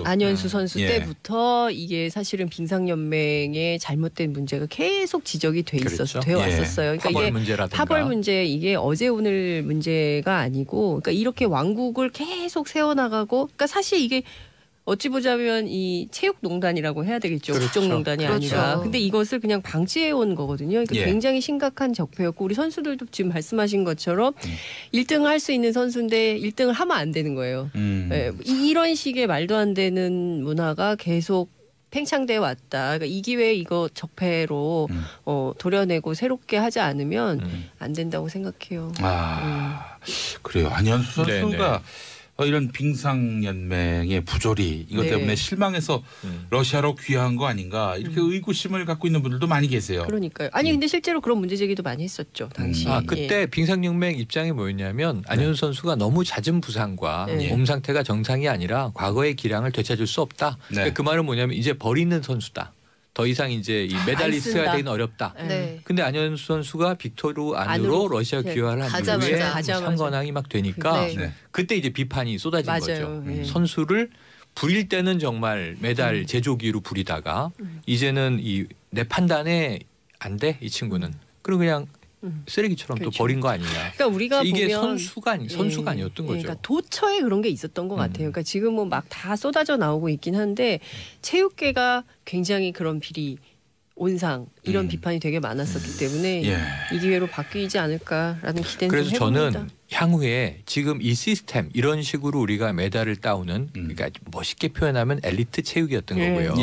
안현수 선수 때부터 예. 이게 사실은 빙상연맹의 잘못된 문제가 계속 지적이 돼 있었어요. 그렇죠? 예. 그러니까 파벌 문제라든가. 파벌 문제 이게 어제 오늘 문제가 아니고 그러니까 이렇게 왕국을 계속 세워나가고 그러니까 사실 이게 어찌 보자면 이 체육농단이라고 해야 되겠죠. 국정농단이 그렇죠. 아니라. 근데 이것을 그냥 방치해온 거거든요. 그러니까 예. 굉장히 심각한 적폐였고 우리 선수들도 지금 말씀하신 것처럼 1등을 할 수 있는 선수인데 1등을 하면 안 되는 거예요. 예, 이런 식의 말도 안 되는 문화가 계속 팽창돼 왔다. 그러니까 이 기회에 이거 적폐로 도려내고 새롭게 하지 않으면 안 된다고 생각해요. 그래요. 안현수 선수가. 이런 빙상연맹의 부조리 이것 네. 때문에 실망해서 러시아로 귀화한 거 아닌가 이렇게 의구심을 갖고 있는 분들도 많이 계세요. 그러니까요. 아니 근데 실제로 그런 문제 제기도 많이 했었죠. 당시. 그때 예. 빙상연맹 입장이 뭐였냐면 안현수 선수가 너무 잦은 부상과 몸 상태가 정상이 아니라 과거의 기량을 되찾을 수 없다. 네. 그러니까 그 말은 뭐냐면 이제 버리는 선수다. 더 이상 이제 이 메달리스트가 되긴 어렵다. 네. 근데 안현수 선수가 빅토르 안으로 러시아 귀화를 한 이후에 3관왕이 막 되니까 네. 그때 이제 비판이 쏟아진 맞아요. 거죠. 네. 선수를 부릴 때는 정말 메달 제조기로 부리다가 이제는 이 내 판단에 안 돼 이 친구는. 그럼 그냥 쓰레기처럼 그렇죠. 또 버린 거 아니냐. 그러니까 우리가 이게 보면 선수가 아니었던 거죠. 그러니까 도처에 그런 게 있었던 것 같아요. 그러니까 지금은 막 다 쏟아져 나오고 있긴 한데 체육계가 굉장히 그런 비리, 온상 이런 비판이 되게 많았었기 때문에 이 기회로 바뀌지 않을까라는 기대는 해봅니다. 그래서 저는 향후에 지금 이 시스템 이런 식으로 우리가 메달을 따오는 그러니까 멋있게 표현하면 엘리트 체육이었던 거고요.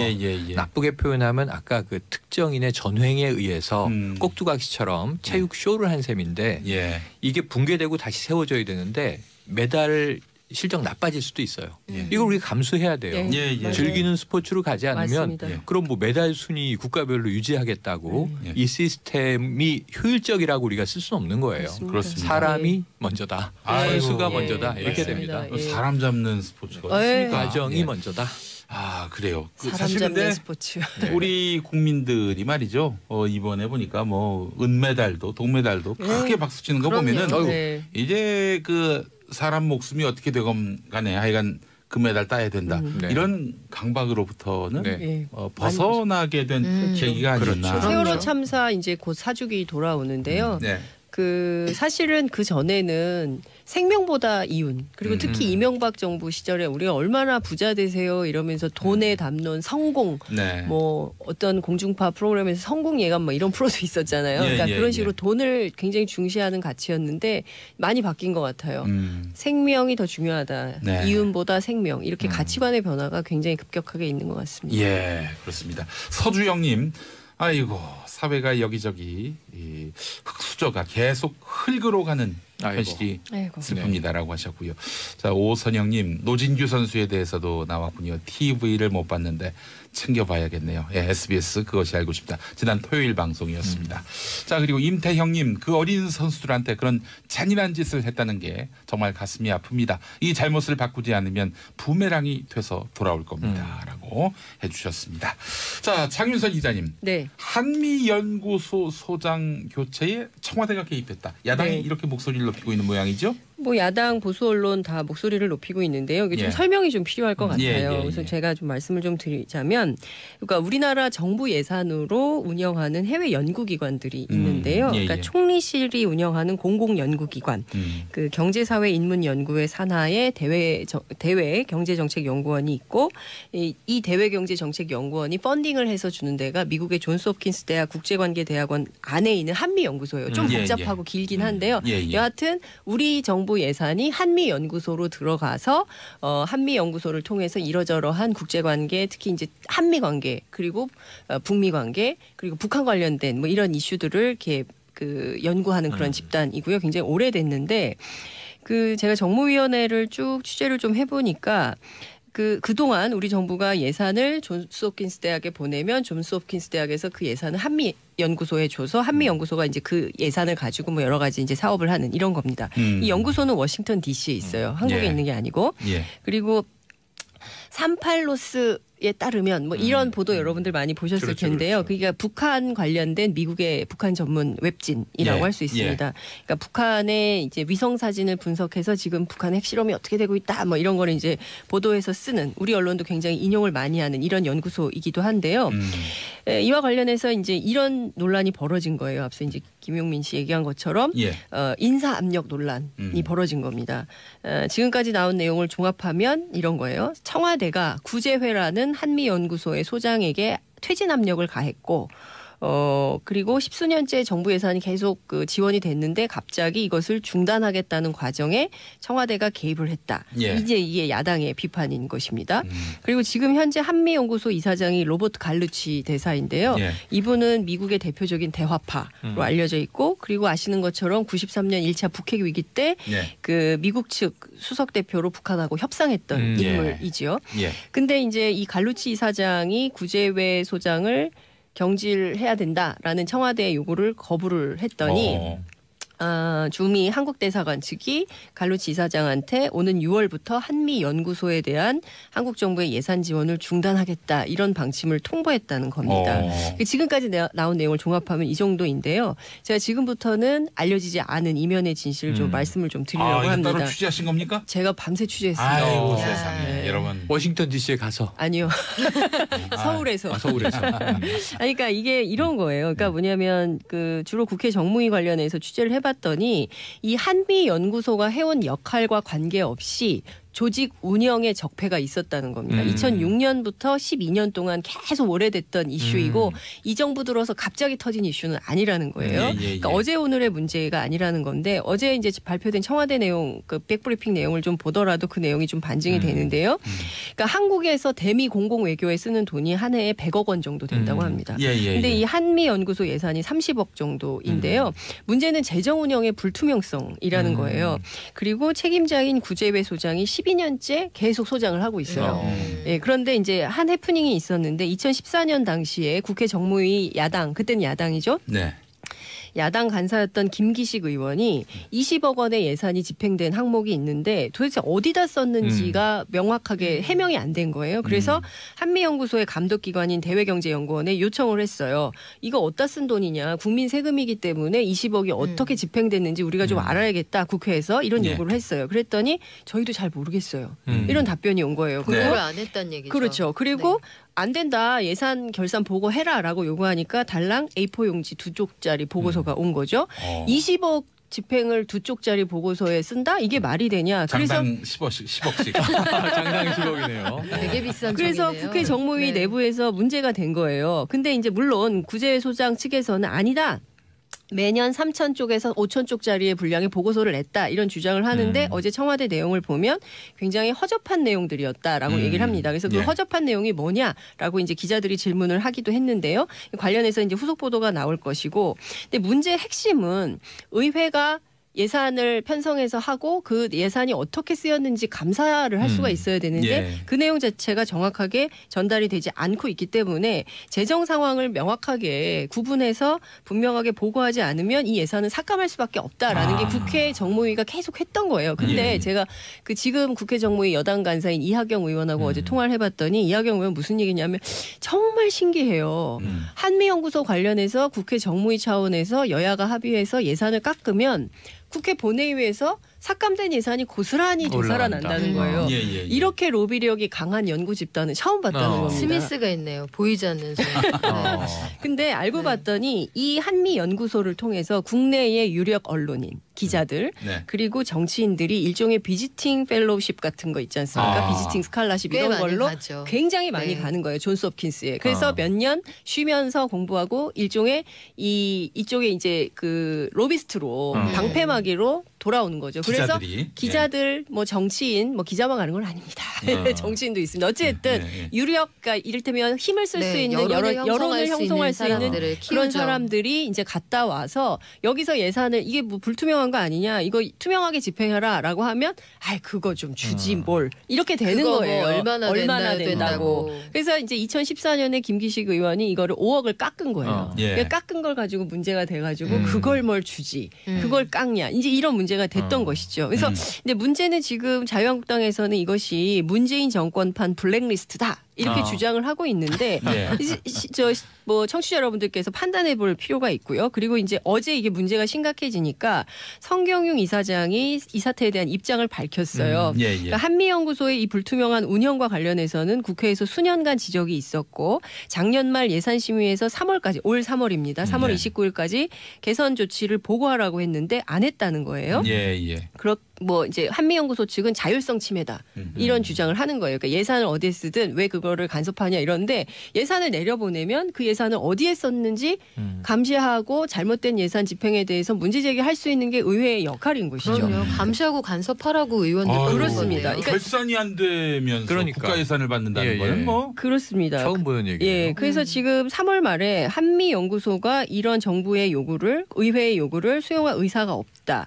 나쁘게 표현하면 아까 그 특정인의 전횡에 의해서 꼭두각시처럼 체육 쇼를 한 셈인데 이게 붕괴되고 다시 세워져야 되는데 메달 실적 나빠질 수도 있어요. 이걸 우리가 감수해야 돼요. 즐기는 스포츠로 가지 않으면 그럼 뭐 메달 순위 국가별로 유지하겠다고 이 시스템이 효율적이라고 우리가 쓸 수는 없는 거예요. 그렇습니다. 사람이 먼저다. 선수가 먼저다. 이렇게 됩니다. 사람 잡는 스포츠가 있습니까? 과정이 먼저다. 아 그래요. 사실 근데 스포츠. 우리 국민들이 말이죠. 이번에 보니까 뭐 은메달도 동메달도 크게 박수치는 거 보면은 이제 그 사람 목숨이 어떻게 되건 간에 하여간 금메달 따야 된다. 이런 강박으로부터는 벗어나게 된 계기가 아니었나. 세월호 참사 이제 곧 4주기 돌아오는데요. 그 사실은 그 전에는 생명보다 이윤 그리고 특히 이명박 정부 시절에 우리가 얼마나 부자 되세요 이러면서 돈에 담론 성공 뭐 어떤 공중파 프로그램에서 성공 예감 뭐 이런 프로도 있었잖아요. 그러니까 그런 식으로 돈을 굉장히 중시하는 가치였는데 많이 바뀐 것 같아요. 생명이 더 중요하다. 이윤보다 생명 이렇게 가치관의 변화가 굉장히 급격하게 있는 것 같습니다. 예 그렇습니다. 서주영님. 아이고 사회가 여기저기 이 흙수저가 계속 흙으로 가는 현실이 슬픕니다라고 하셨고요. 자 오선영님 노진규 선수에 대해서도 나왔군요. TV를 못 봤는데 챙겨봐야겠네요. 예, SBS 그것이 알고 싶다. 지난 토요일 방송이었습니다. 자 그리고 임태형님 그 어린 선수들한테 그런 잔인한 짓을 했다는 게 정말 가슴이 아픕니다. 이 잘못을 바꾸지 않으면 부메랑이 돼서 돌아올 겁니다라고 해주셨습니다. 자 장윤선 기자님. 네. 한미연구소 소장 교체에 청와대가 개입했다. 야당이 이렇게 목소리를 높이고 있는 모양이죠? 뭐 야당 보수 언론 다 목소리를 높이고 있는데요. 이게 좀 설명이 좀 필요할 것 같아요. 우선 제가 좀 말씀을 좀 드리자면, 그러니까 우리나라 정부 예산으로 운영하는 해외 연구기관들이 있는데요. 그러니까 총리실이 운영하는 공공연구기관, 그 경제사회인문연구회 산하의 대외 경제정책연구원이 있고, 이 대외 경제정책연구원이 펀딩을 해서 주는 데가 미국의 존스홉킨스 대학 국제관계대학원 안에 있는 한미연구소예요. 좀 복잡하고 길긴 한데요. 여하튼 우리 정부 예산이 한미연구소로 들어가서 한미연구소를 통해서 이러저러한 국제관계, 특히 이제 한미관계 그리고 북미관계 그리고 북한 관련된 뭐 이런 이슈들을 이렇게 그 연구하는 그런 집단이고요. 굉장히 오래됐는데 그 제가 정무위원회를 쭉 취재를 좀 해보니까. 그동안 우리 정부가 예산을 존스홉킨스 대학에 보내면 존스홉킨스 대학에서 그 예산을 한미연구소에 줘서 한미연구소가 이제 그 예산을 가지고 뭐 여러 가지 이제 사업을 하는 이런 겁니다. 이 연구소는 워싱턴 DC에 있어요. 한국에 있는 게 아니고. 그리고 삼팔로스 에 따르면 뭐 이런 보도 여러분들 많이 보셨을 텐데요. 그러니까 북한 관련된 미국의 북한 전문 웹진이라고 할 수 있습니다. 그러니까 북한의 이제 위성 사진을 분석해서 지금 북한의 핵실험이 어떻게 되고 있다 뭐 이런 거를 이제 보도해서 쓰는 우리 언론도 굉장히 인용을 많이 하는 이런 연구소이기도 한데요. 이와 관련해서 이제 이런 논란이 벌어진 거예요. 앞서 이제 김용민 씨 얘기한 것처럼 인사 압력 논란이 벌어진 겁니다. 지금까지 나온 내용을 종합하면 이런 거예요. 청와대가 구제회라는 한미연구소의 소장에게 퇴진 압력을 가했고 그리고 10수년째 정부 예산이 계속 그 지원이 됐는데 갑자기 이것을 중단하겠다는 과정에 청와대가 개입을 했다. 이제 이게 야당의 비판인 것입니다. 그리고 지금 현재 한미연구소 이사장이 로버트 갈루치 대사인데요. 이분은 미국의 대표적인 대화파로 알려져 있고 그리고 아시는 것처럼 93년 1차 북핵 위기 때 그 미국 측 수석 대표로 북한하고 협상했던 인물이지요. 근데 이제 이 갈루치 이사장이 구제회 소장을 경질해야 된다라는 청와대의 요구를 거부를 했더니 주미 한국대사관 측이 갈루치 이사장한테 오는 6월부터 한미연구소에 대한 한국 정부의 예산 지원을 중단하겠다 이런 방침을 통보했다는 겁니다. 지금까지 나온 내용을 종합하면 이 정도인데요. 제가 지금부터는 알려지지 않은 이면의 진실을 좀 말씀을 좀 드리려고 합니다. 따로 취재하신 겁니까? 제가 밤새 취재했습니다. 아이고, 세상에. 여러분. 워싱턴 DC에 가서. 아니요. 서울에서. 서울에서. 그러니까 이게 이런 거예요. 그러니까 뭐냐면 그 주로 국회 정무위 관련해서 취재를 해봤더니 이 한미연구소가 해온 역할과 관계없이 조직 운영의 적폐가 있었다는 겁니다. 2006년부터 12년 동안 계속 오래됐던 이슈이고 이 정부 들어서 갑자기 터진 이슈는 아니라는 거예요. 그러니까 어제 오늘의 문제가 아니라는 건데 어제 이제 발표된 청와대 내용, 그 백브리핑 내용을 좀 보더라도 그 내용이 좀 반증이 되는데요. 그러니까 한국에서 대미 공공 외교에 쓰는 돈이 한 해에 100억 원 정도 된다고 합니다. 근데 이 한미연구소 예산이 30억 정도인데요. 문제는 재정 운영의 불투명성이라는 거예요. 그리고 책임자인 구재배 소장이 12년째 계속 소장을 하고 있어요. 예, 그런데 이제 한 해프닝이 있었는데 2014년 당시에 국회 정무위 야당, 그때는 야당이죠. 네. 야당 간사였던 김기식 의원이 20억 원의 예산이 집행된 항목이 있는데 도대체 어디다 썼는지가 명확하게 해명이 안 된 거예요. 그래서 한미연구소의 감독기관인 대외경제연구원에 요청을 했어요. 이거 어디다 쓴 돈이냐. 국민 세금이기 때문에 20억이 어떻게 집행됐는지 우리가 좀 알아야겠다. 국회에서 이런 요구를 했어요. 그랬더니 저희도 잘 모르겠어요. 이런 답변이 온 거예요. 그걸 안 했다는 얘기죠. 그렇죠. 그리고 안 된다. 예산 결산 보고해라라고 요구하니까 달랑 A4 용지 2쪽짜리 보고서가 온 거죠. 20억 집행을 2쪽짜리 보고서에 쓴다? 이게 말이 되냐. 장당 그래서 10억씩. 장당 10억이네요. 되게 비싼 그래서 정이네요. 국회 정무위 내부에서 문제가 된 거예요. 근데 이제 물론 구재회 소장 측에서는 아니다. 매년 3,000쪽에서 5,000쪽짜리의 분량의 보고서를 냈다. 이런 주장을 하는데 어제 청와대 내용을 보면 굉장히 허접한 내용들이었다라고 얘기를 합니다. 그래서 그 허접한 내용이 뭐냐라고 이제 기자들이 질문을 하기도 했는데요. 관련해서 이제 후속 보도가 나올 것이고. 근데 문제의 핵심은 의회가 예산을 편성해서 하고 그 예산이 어떻게 쓰였는지 감사를 할 수가 있어야 되는데 그 내용 자체가 정확하게 전달이 되지 않고 있기 때문에 재정 상황을 명확하게 구분해서 분명하게 보고하지 않으면 이 예산은 삭감할 수밖에 없다라는 게 국회 정무위가 계속 했던 거예요. 근데 제가 그 지금 국회 정무위 여당 간사인 이학영 의원하고 어제 통화를 해봤더니 이학영 의원 무슨 얘기냐면 정말 신기해요. 한미연구소 관련해서 국회 정무위 차원에서 여야가 합의해서 예산을 깎으면 국회 본회의에서 삭감된 예산이 고스란히 되살아난다는 거예요. 이렇게 로비력이 강한 연구 집단은 처음 봤다는 겁니다. 스미스가 있네요. 보이지 않는 손. 근데 알고 봤더니 이 한미연구소를 통해서 국내의 유력 언론인, 기자들 그리고 정치인들이 일종의 비지팅 펠로우십 같은 거 있지 않습니까? 비지팅 스칼라십 이런 걸로 많이 굉장히 많이 가는 거예요. 존스홉킨스에. 그래서 몇 년 쉬면서 공부하고 일종의 이쪽에 이제 그 로비스트로 방패막이로 돌아오는 거죠. 그래서 기자들, 뭐 정치인, 뭐 기자만 가는 건 아닙니다. 정치인도 있습니다. 어쨌든 유력, 그러니까 이를테면 힘을 쓸 수 있는 여론을 형성할 수 있는 그런 사람들이 이제 갔다 와서 여기서 예산을 이게 뭐 불투명한 거 아니냐, 이거 투명하게 집행해라라고 하면 아이 그거 좀 주지 뭘 이렇게 되는 거예요. 뭐 얼마나 된다고. 그래서 이제 2014년에 김기식 의원이 이거를 5억을 깎은 거예요. 그러니까 깎은 걸 가지고 문제가 돼가지고 그걸 뭘 주지, 그걸 깎냐, 이제 이런 문제가 됐던 것이죠. 그래서 근데 문제는 지금 자유한국당에서는 이것이 문재인 정권판 블랙리스트다. 이렇게 주장을 하고 있는데 뭐 청취자 여러분들께서 판단해 볼 필요가 있고요. 그리고 이제 어제 이게 문제가 심각해지니까 성경융 이사장이 이 사태에 대한 입장을 밝혔어요. 그러니까 한미연구소의 이 불투명한 운영과 관련해서는 국회에서 수년간 지적이 있었고 작년 말 예산심의에서 3월까지 올 3월입니다. 3월 29일까지 개선 조치를 보고하라고 했는데 안 했다는 거예요. 뭐 이제 한미연구소 측은 자율성 침해다 이런 주장을 하는 거예요. 그러니까 예산을 어디에 쓰든 왜 그거를 간섭하냐 이런데 예산을 내려보내면 그 예산을 어디에 썼는지 감시하고 잘못된 예산 집행에 대해서 문제 제기할 수 있는 게 의회의 역할인 것이죠. 그럼요. 감시하고 간섭하라고 의원들 그렇습니다. 그러니까 결산이 안 되면서 국가 예산을 받는다는 거는 뭐 그렇습니다. 처음 보는 얘기예요. 그래서 지금 3월 말에 한미연구소가 이런 정부의 요구를 의회의 요구를 수용할 의사가 없다.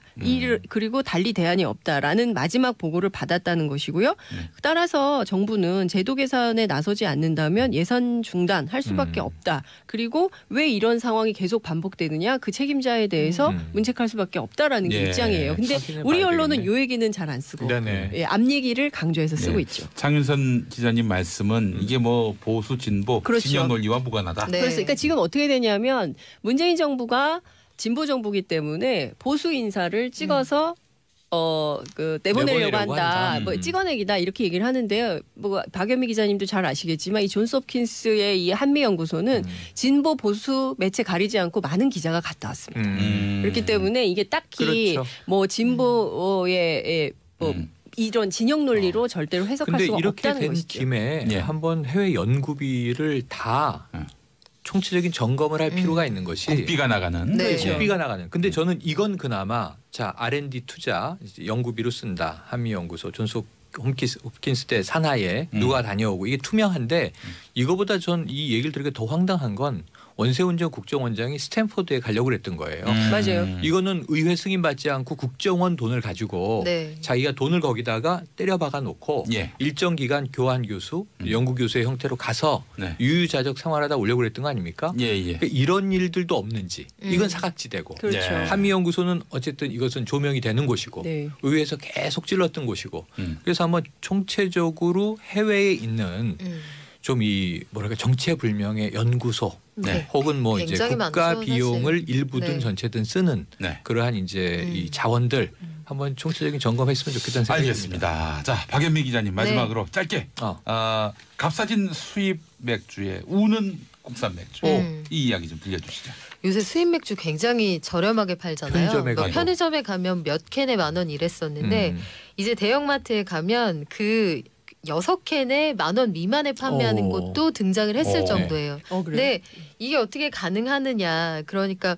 그리고 달리 대안 없다라는 마지막 보고를 받았다는 것이고요. 따라서 정부는 제도 개선에 나서지 않는다면 예산 중단할 수밖에 없다. 그리고 왜 이런 상황이 계속 반복되느냐 그 책임자에 대해서 문책할 수밖에 없다라는 게 입장이에요. 근데 우리 언론은 요 얘기는 잘 안 쓰고 앞 얘기를 강조해서 쓰고 있죠. 장윤선 기자님 말씀은 이게 뭐 보수 진보 진영 논리와 무관하다. 그러니까 지금 어떻게 되냐면 문재인 정부가 진보 정부이기 때문에 보수 인사를 찍어서 내보내려고 한다. 뭐 찍어내기다 이렇게 얘기를 하는데요. 뭐 박연미 기자님도 잘 아시겠지만 이 존스홉킨스의 이 한미연구소는 진보 보수 매체 가리지 않고 많은 기자가 갔다 왔습니다. 그렇기 때문에 이게 딱히 뭐 진보의 이런 진영 논리로 절대로 해석할 수가 없다는 것이죠. 근데 이렇게 된 김에 한번 해외 연구비를 다 총체적인 점검을 할 필요가 있는 것이 국비가 나가는. 네. 국비가 나가는. 근데 저는 이건 그나마 자 R&D 투자 연구비로 쓴다. 한미연구소 존스홉킨스 대 산하에 누가 다녀오고 이게 투명한데 이거보다 전 이 얘기를 들으니까 더 황당한 건 원세훈 전 국정원장이 스탠포드에 가려고 했던 거예요. 맞아요. 이거는 의회 승인받지 않고 국정원 돈을 가지고 자기가 돈을 거기다가 때려박아 놓고 일정 기간 교환 교수, 연구 교수의 형태로 가서 유유자적 생활하다 오려고 했던 거 아닙니까? 그러니까 이런 일들도 없는지 이건 사각지대고 한미연구소는 어쨌든 이것은 조명이 되는 곳이고 의회에서 계속 찔렀던 곳이고 그래서 한번 총체적으로 해외에 있는 좀 이 뭐랄까 정체불명의 연구소 혹은 뭐 이제 국가 많죠, 비용을 일부든 전체든 쓰는 그러한 이제 이 자원들 한번 총체적인 점검했으면 좋겠다는 생각입니다. 알겠습니다. 자, 박연미 기자님 마지막으로 짧게 값싸진 수입 맥주에 우는 국산 맥주 이 이야기 좀 들려주시죠. 요새 수입 맥주 굉장히 저렴하게 팔잖아요. 편의점에 가면 몇 캔에 10,000원 이랬었는데 이제 대형마트에 가면 그 6캔에 10,000원 미만에 판매하는 곳도 등장을 했을 정도예요. 근데 이게 어떻게 가능하느냐. 그러니까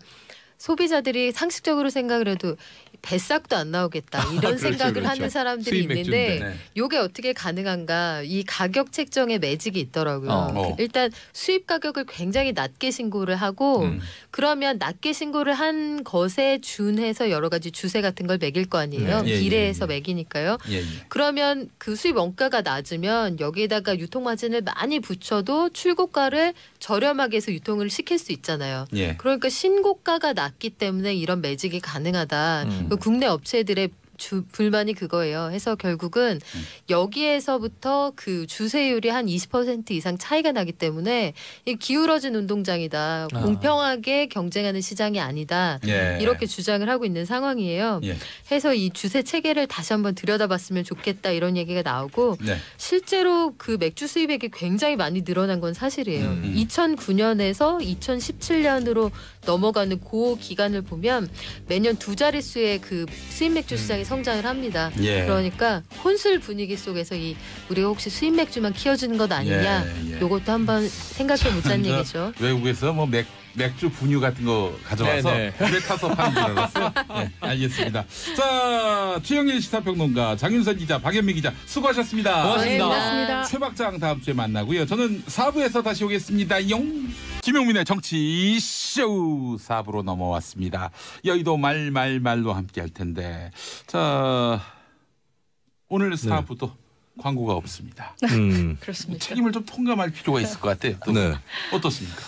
소비자들이 상식적으로 생각을 해도 배싹도 안 나오겠다. 이런 생각을 하는 사람들이 있는데 이게 어떻게 가능한가. 이 가격 책정의 매직이 있더라고요. 일단 수입 가격을 굉장히 낮게 신고를 하고 그러면 낮게 신고를 한 것에 준해서 여러 가지 주세 같은 걸 매길 거 아니에요. 비례해서 매기니까요. 그러면 그 수입 원가가 낮으면 여기에다가 유통 마진을 많이 붙여도 출고가를 저렴하게 해서 유통을 시킬 수 있잖아요. 그러니까 신고가가 낮기 때문에 이런 매직이 가능하다. 국내 업체들의 불만이 그거예요. 해서 결국은 여기에서부터 그 주세율이 한 20% 이상 차이가 나기 때문에 이 기울어진 운동장이다. 공평하게 경쟁하는 시장이 아니다. 이렇게 주장을 하고 있는 상황이에요. 해서 이 주세 체계를 다시 한번 들여다봤으면 좋겠다. 이런 얘기가 나오고 실제로 그 맥주 수입액이 굉장히 많이 늘어난 건 사실이에요. 2009년에서 2017년으로 넘어가는 그 기간을 보면 매년 2자릿수의 그 수입 맥주 시장이 성장을 합니다. 그러니까 혼술 분위기 속에서 이 우리가 혹시 수입 맥주만 키워주는 것 아니냐. 요것도 한번 생각해 보자는 얘기죠. 외국에서 뭐 맥주 분유 같은 거 가져와서 물에 타서 파는 줄 알았어요. 알겠습니다. 자, 최영일 시사평론가, 장윤선 기자, 박연미 기자 수고하셨습니다. 고맙습니다. 고맙습니다. 최 박장 다음 주에 만나고요. 저는 4부에서 다시 오겠습니다. 김용민의 정치쇼 4부로 넘어왔습니다. 여의도 말로 함께 할 텐데 자 오늘 4부도 광고가 없습니다. 그렇습니다. 책임을 좀 통감할 필요가 있을 것 같아요. 어떻습니까?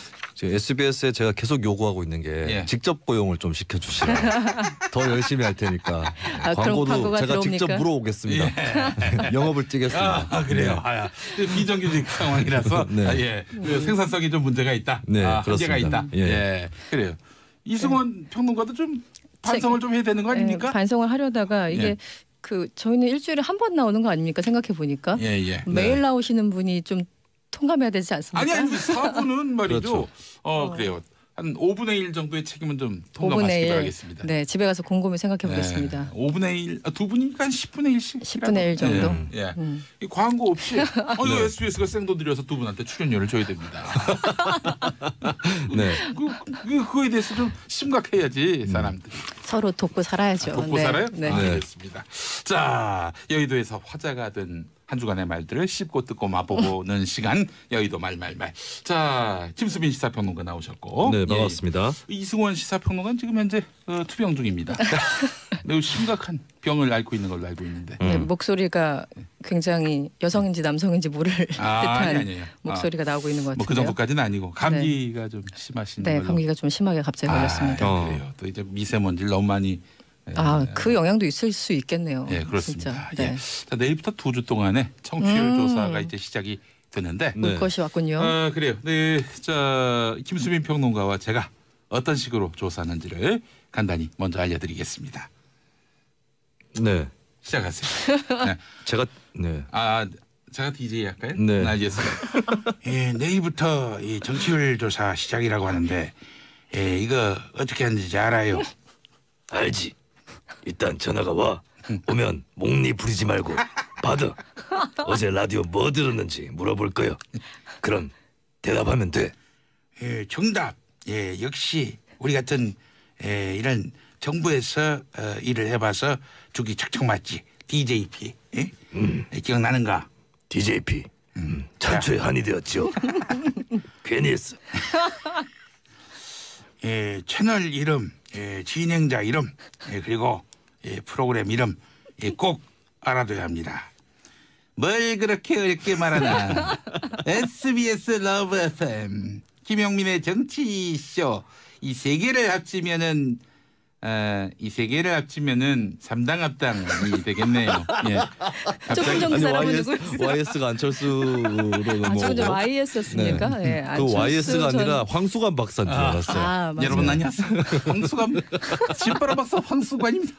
SBS에 제가 계속 요구하고 있는 게 직접 고용을 좀 시켜주시라. 더 열심히 할 테니까. 광고도 제가 들어옵니까? 직접 물어오겠습니다. 영업을 뛰겠습니다. 그래요. 비정규직 상황이라서 생산성이 좀 문제가 있다. 한계가 있다. 그래요. 이승원 평론가도 좀 반성을 좀 해야 되는 거 아닙니까? 반성을 하려다가 이게 그 저희는 일주일에 한 번 나오는 거 아닙니까? 생각해 보니까 매일 나오시는 분이 좀 통감해야 되지 않습니까? 아니 4분은 말이죠. 그래요. 한 5분의 1 정도의 책임은 좀 통감하시기 바라겠습니다. 네, 집에 가서 곰곰이 생각해 보겠습니다. 5분의 1, 두 분이니까 한 10분의 1씩. 10분의 1 정도. 이 광고 없이 SBS가 생돈 들여서 두 분한테 출연료를 줘야 됩니다. 그거에 대해서 좀 심각해야지 사람들. 서로 돕고 살아야죠. 돕고 살아요? 알겠습니다. 자, 여의도에서 화제가 된 한 주간의 말들을 씹고 뜯고 맛보는 시간 여의도 말말말. 자, 김수빈 시사평론가 나오셨고 반갑습니다. 이승원 시사평론가는 지금 현재 투병 중입니다. 매우 심각한 병을 앓고 있는 걸로 알고 있는데 목소리가 굉장히 여성인지 남성인지 모를 듯한 목소리가 나오고 있는 것 같은데요. 그 정도까지는 아니고 감기가 좀 심하신 걸로. 감기가 좀 심하게 갑자기 걸렸습니다. 그래요. 또 이제 미세먼지를 너무 많이 그 영향도 있을 수 있겠네요. 그렇습니다. 자, 내일부터 2주 동안의 청취율 조사가 이제 시작이 되는데 올 것이 왔군요. 그래요. 자, 김수민 평론가와 제가 어떤 식으로 조사하는지를 간단히 먼저 알려드리겠습니다. 시작하세요. 제가 DJ 할까요? 알겠습니다. 내일부터 이 청취율 조사 시작이라고 하는데 이거 어떻게 하는지 잘 알아요? 알지. 일단 전화가 와. 오면 목리 부리지 말고 받아. 어제 라디오 뭐 들었는지 물어볼 거요. 그럼 대답하면 돼. 예, 정답. 예, 역시 우리 같은 예, 이런 정부에서 일을 해봐서 죽이 착착 맞지. DJP. 예? 기억나는가? DJP. 창초의 한이 되었지요. 괜히 했어. 예, 채널 이름, 예, 진행자 이름, 예, 그리고 예, 프로그램 이름 예, 꼭 알아둬야 합니다. 뭘 그렇게 어렵게 말하나. SBS 러브 FM 김용민의 정치쇼. 이 세 개를 합치면은 삼당 합당이 되겠네요. 예. 조금 전 그 사람은 누구였어요? YS가 안철수로 조금 전 YS였습니까? 네. 네. 그 YS가 아니라 황수관 박사인 줄 알았어요. 여러분 안녕하세요. 황수관 진바라 박사 황수관입니다.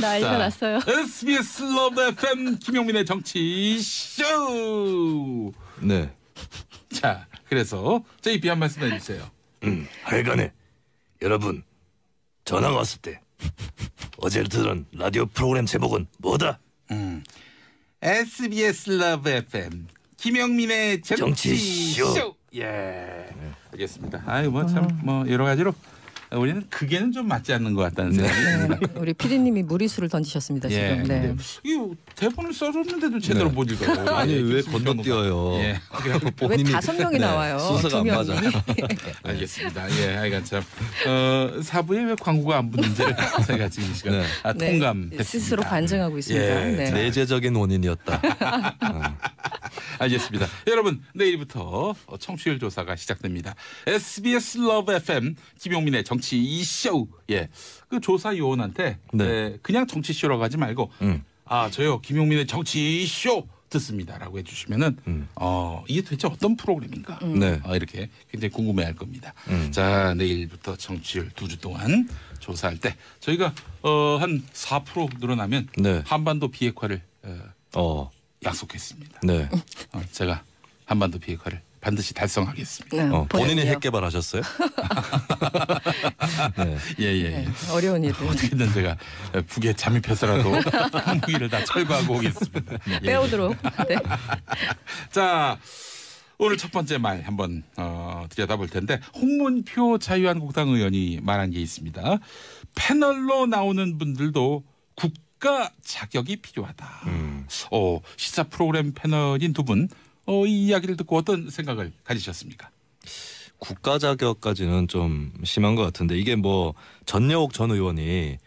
나이가 났어요. SBS 러브 FM 김용민의 정치쇼. 네. 자, 그래서 JP 한 말씀 해주세요. 하여간에 여러분. 전화가 왔을 때 어제 들은 라디오 프로그램 제목은 뭐다? SBS 러브 FM 김용민의 정치쇼. 예, 네. 알겠습니다. 아유 뭐 참 뭐 여러 가지로 우리는 그게는 좀 맞지 않는 것 같다는 생각이. 네. 우리 피디님이 무리수를 던지셨습니다 지금. 예. 네. 이 대본을 써줬는데도 제대로 네. 못 읽어요. 아니 왜 건너뛰어요? 예. 왜 5명이 네. 나와요? 순서가 안 맞아. 알겠습니다. 예, 하여간 참 사부에 왜 광고가 안 붙는지 제가 지금 시간 네. 네. 통감했습니다. 스스로 반증하고 있습니다. 예. 네. 내재적인 원인이었다. 알겠습니다. 여러분 내일부터 청취율 조사가 시작됩니다. SBS 러브 FM 김용민의 정치쇼. 예, 그 조사 요원한테 네. 예, 그냥 정치쇼라고 하지 말고 아 저요 김용민의 정치쇼 듣습니다라고 해주시면은 이게 도대체 어떤 프로그램인가 네. 이렇게 굉장히 궁금해할 겁니다. 자 내일부터 청취율 2주 동안 조사할 때 저희가 한 4% 늘어나면 네. 한반도 비핵화를 약속했습니다. 네. 제가 한반도 비핵화를 반드시 달성하겠습니다. 네, 본인이 핵 개발하셨어요? 네. 예, 예. 네, 어려운 일이에요. 어떻게든 제가 북에 잠입해서라도 무기를 다 철거하고 오겠습니다. 예. 빼오도록. 네. 자, 오늘 첫 번째 말 한번 들여다볼 텐데 홍문표 자유한국당 의원이 말한 게 있습니다. 패널로 나오는 분들도 국가 자격이 필요하다. 시사 프로그램 패널인 두 분 이 이야기를 듣고 어떤 생각을 가지셨습니까? 국가 자격까지는 좀 심한 것 같은데 이게 뭐 전여옥 전 의원이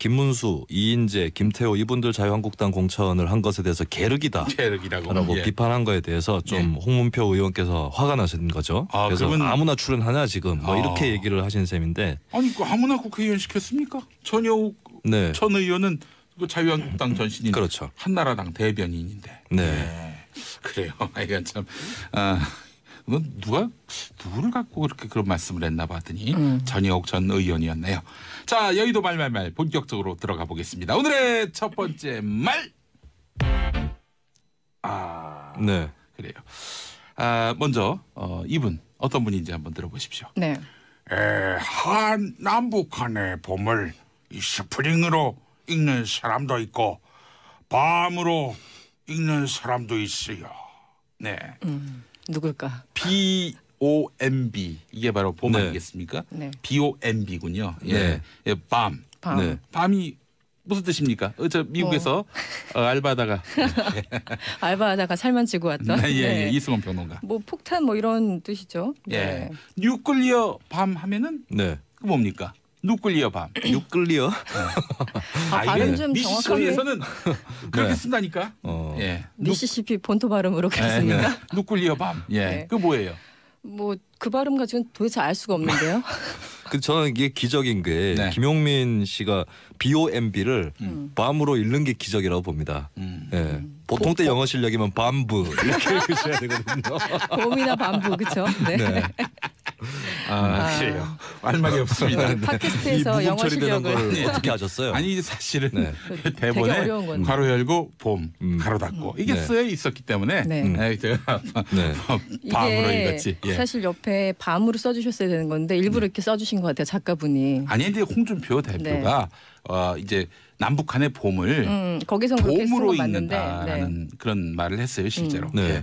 김문수, 이인재, 김태호 이분들 자유한국당 공천을 한 것에 대해서 계륵이다. 계륵이라고 예. 비판한 거에 대해서 좀 예. 홍문표 의원께서 화가 나신 거죠. 아, 그래서 그러면... 아무나 출연하냐 지금 뭐 이렇게 얘기를 하신 셈인데. 아니 그 아무나 국회의원 시켰습니까? 전여옥 네. 전 의원은 그 자유한국당 전신인 그렇죠. 한나라당 대변인인데. 네. 네. 그래요. 이건 참 누구를 갖고 그렇게 그런 말씀을 했나 봤더니 전여옥 전 의원이었네요. 자 여의도 말말말 본격적으로 들어가 보겠습니다. 오늘의 첫 번째 말. 네 그래요. 먼저 이분 어떤 분인지 한번 들어보십시오. 네. 한 남북한의 봄을 스프링으로 읽는 사람도 있고 밤으로. 읽는 사람도 있어요. 네. 누굴까? BOMB 이게 바로 봄 네. 아니겠습니까? 네. BOMB군요. 네. 예. 예. 밤. 네. 밤이 무슨 뜻입니까? 저 미국에서 알바하다가 알바하다가 살만 찌고 왔던. 네. 예, 예. 이승원 평론가. 뭐 폭탄 뭐 이런 뜻이죠. 네. 예. 뉴클리어 밤 하면은 네. 그 뭡니까? 뉴클리어 밤. 뉴클리어? 발음 좀 정확하게. 미시시피에서는 그렇게 쓴다니까. 예. 미시시피 본토 발음으로 그랬습니까? 네. 뉴클리어 밤. 예. 네. 그 뭐예요? 뭐 그 발음 가지고는 도대체 알 수가 없는데요. 그 저는 이게 기적인 게 네. 김용민 씨가 BOMB를 밤으로 읽는 게 기적이라고 봅니다. 예. 보통 때 영어 실력이면 밤부 이렇게 읽으셔야 되거든요. 봄이나 밤부 그렇죠? 네. 네. 그래요. 할 말이 없습니다. 팟캐스트에서 영어 실력을 네. 어떻게 하셨어요? 아니 사실은 네. 대본에 괄호 열고 봄, 괄호 닫고 이게 네. 쓰여 있었기 때문에 네. 제가 네. 밤으로 읽었지. 예. 사실 옆에 밤으로 써주셨어야 되는 건데 일부러 이렇게 써주신 것 같아요 작가분이. 아니 근데 홍준표 대표가 이제 남북한의 봄을 봄으로 읽는다라는 네. 그런 말을 했어요 실제로. 네. 네.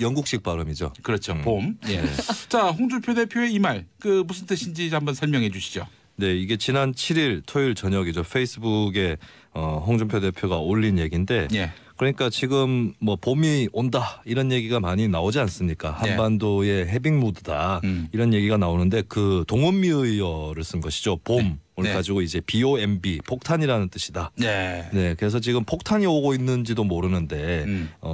영국식 발음이죠. 그렇죠. 봄. 예. 자, 홍준표 대표의 이 말 그 무슨 뜻인지 한번 설명해 주시죠. 네, 이게 지난 7일 토요일 저녁이죠. 페이스북에 홍준표 대표가 올린 얘기인데 예. 그러니까 지금 뭐 봄이 온다 이런 얘기가 많이 나오지 않습니까? 한반도의 해빙 무드다 이런 얘기가 나오는데 그 동원미의어를 쓴 것이죠. 봄을 네. 가지고 이제 BOMB 폭탄이라는 뜻이다. 네. 네, 그래서 지금 폭탄이 오고 있는지도 모르는데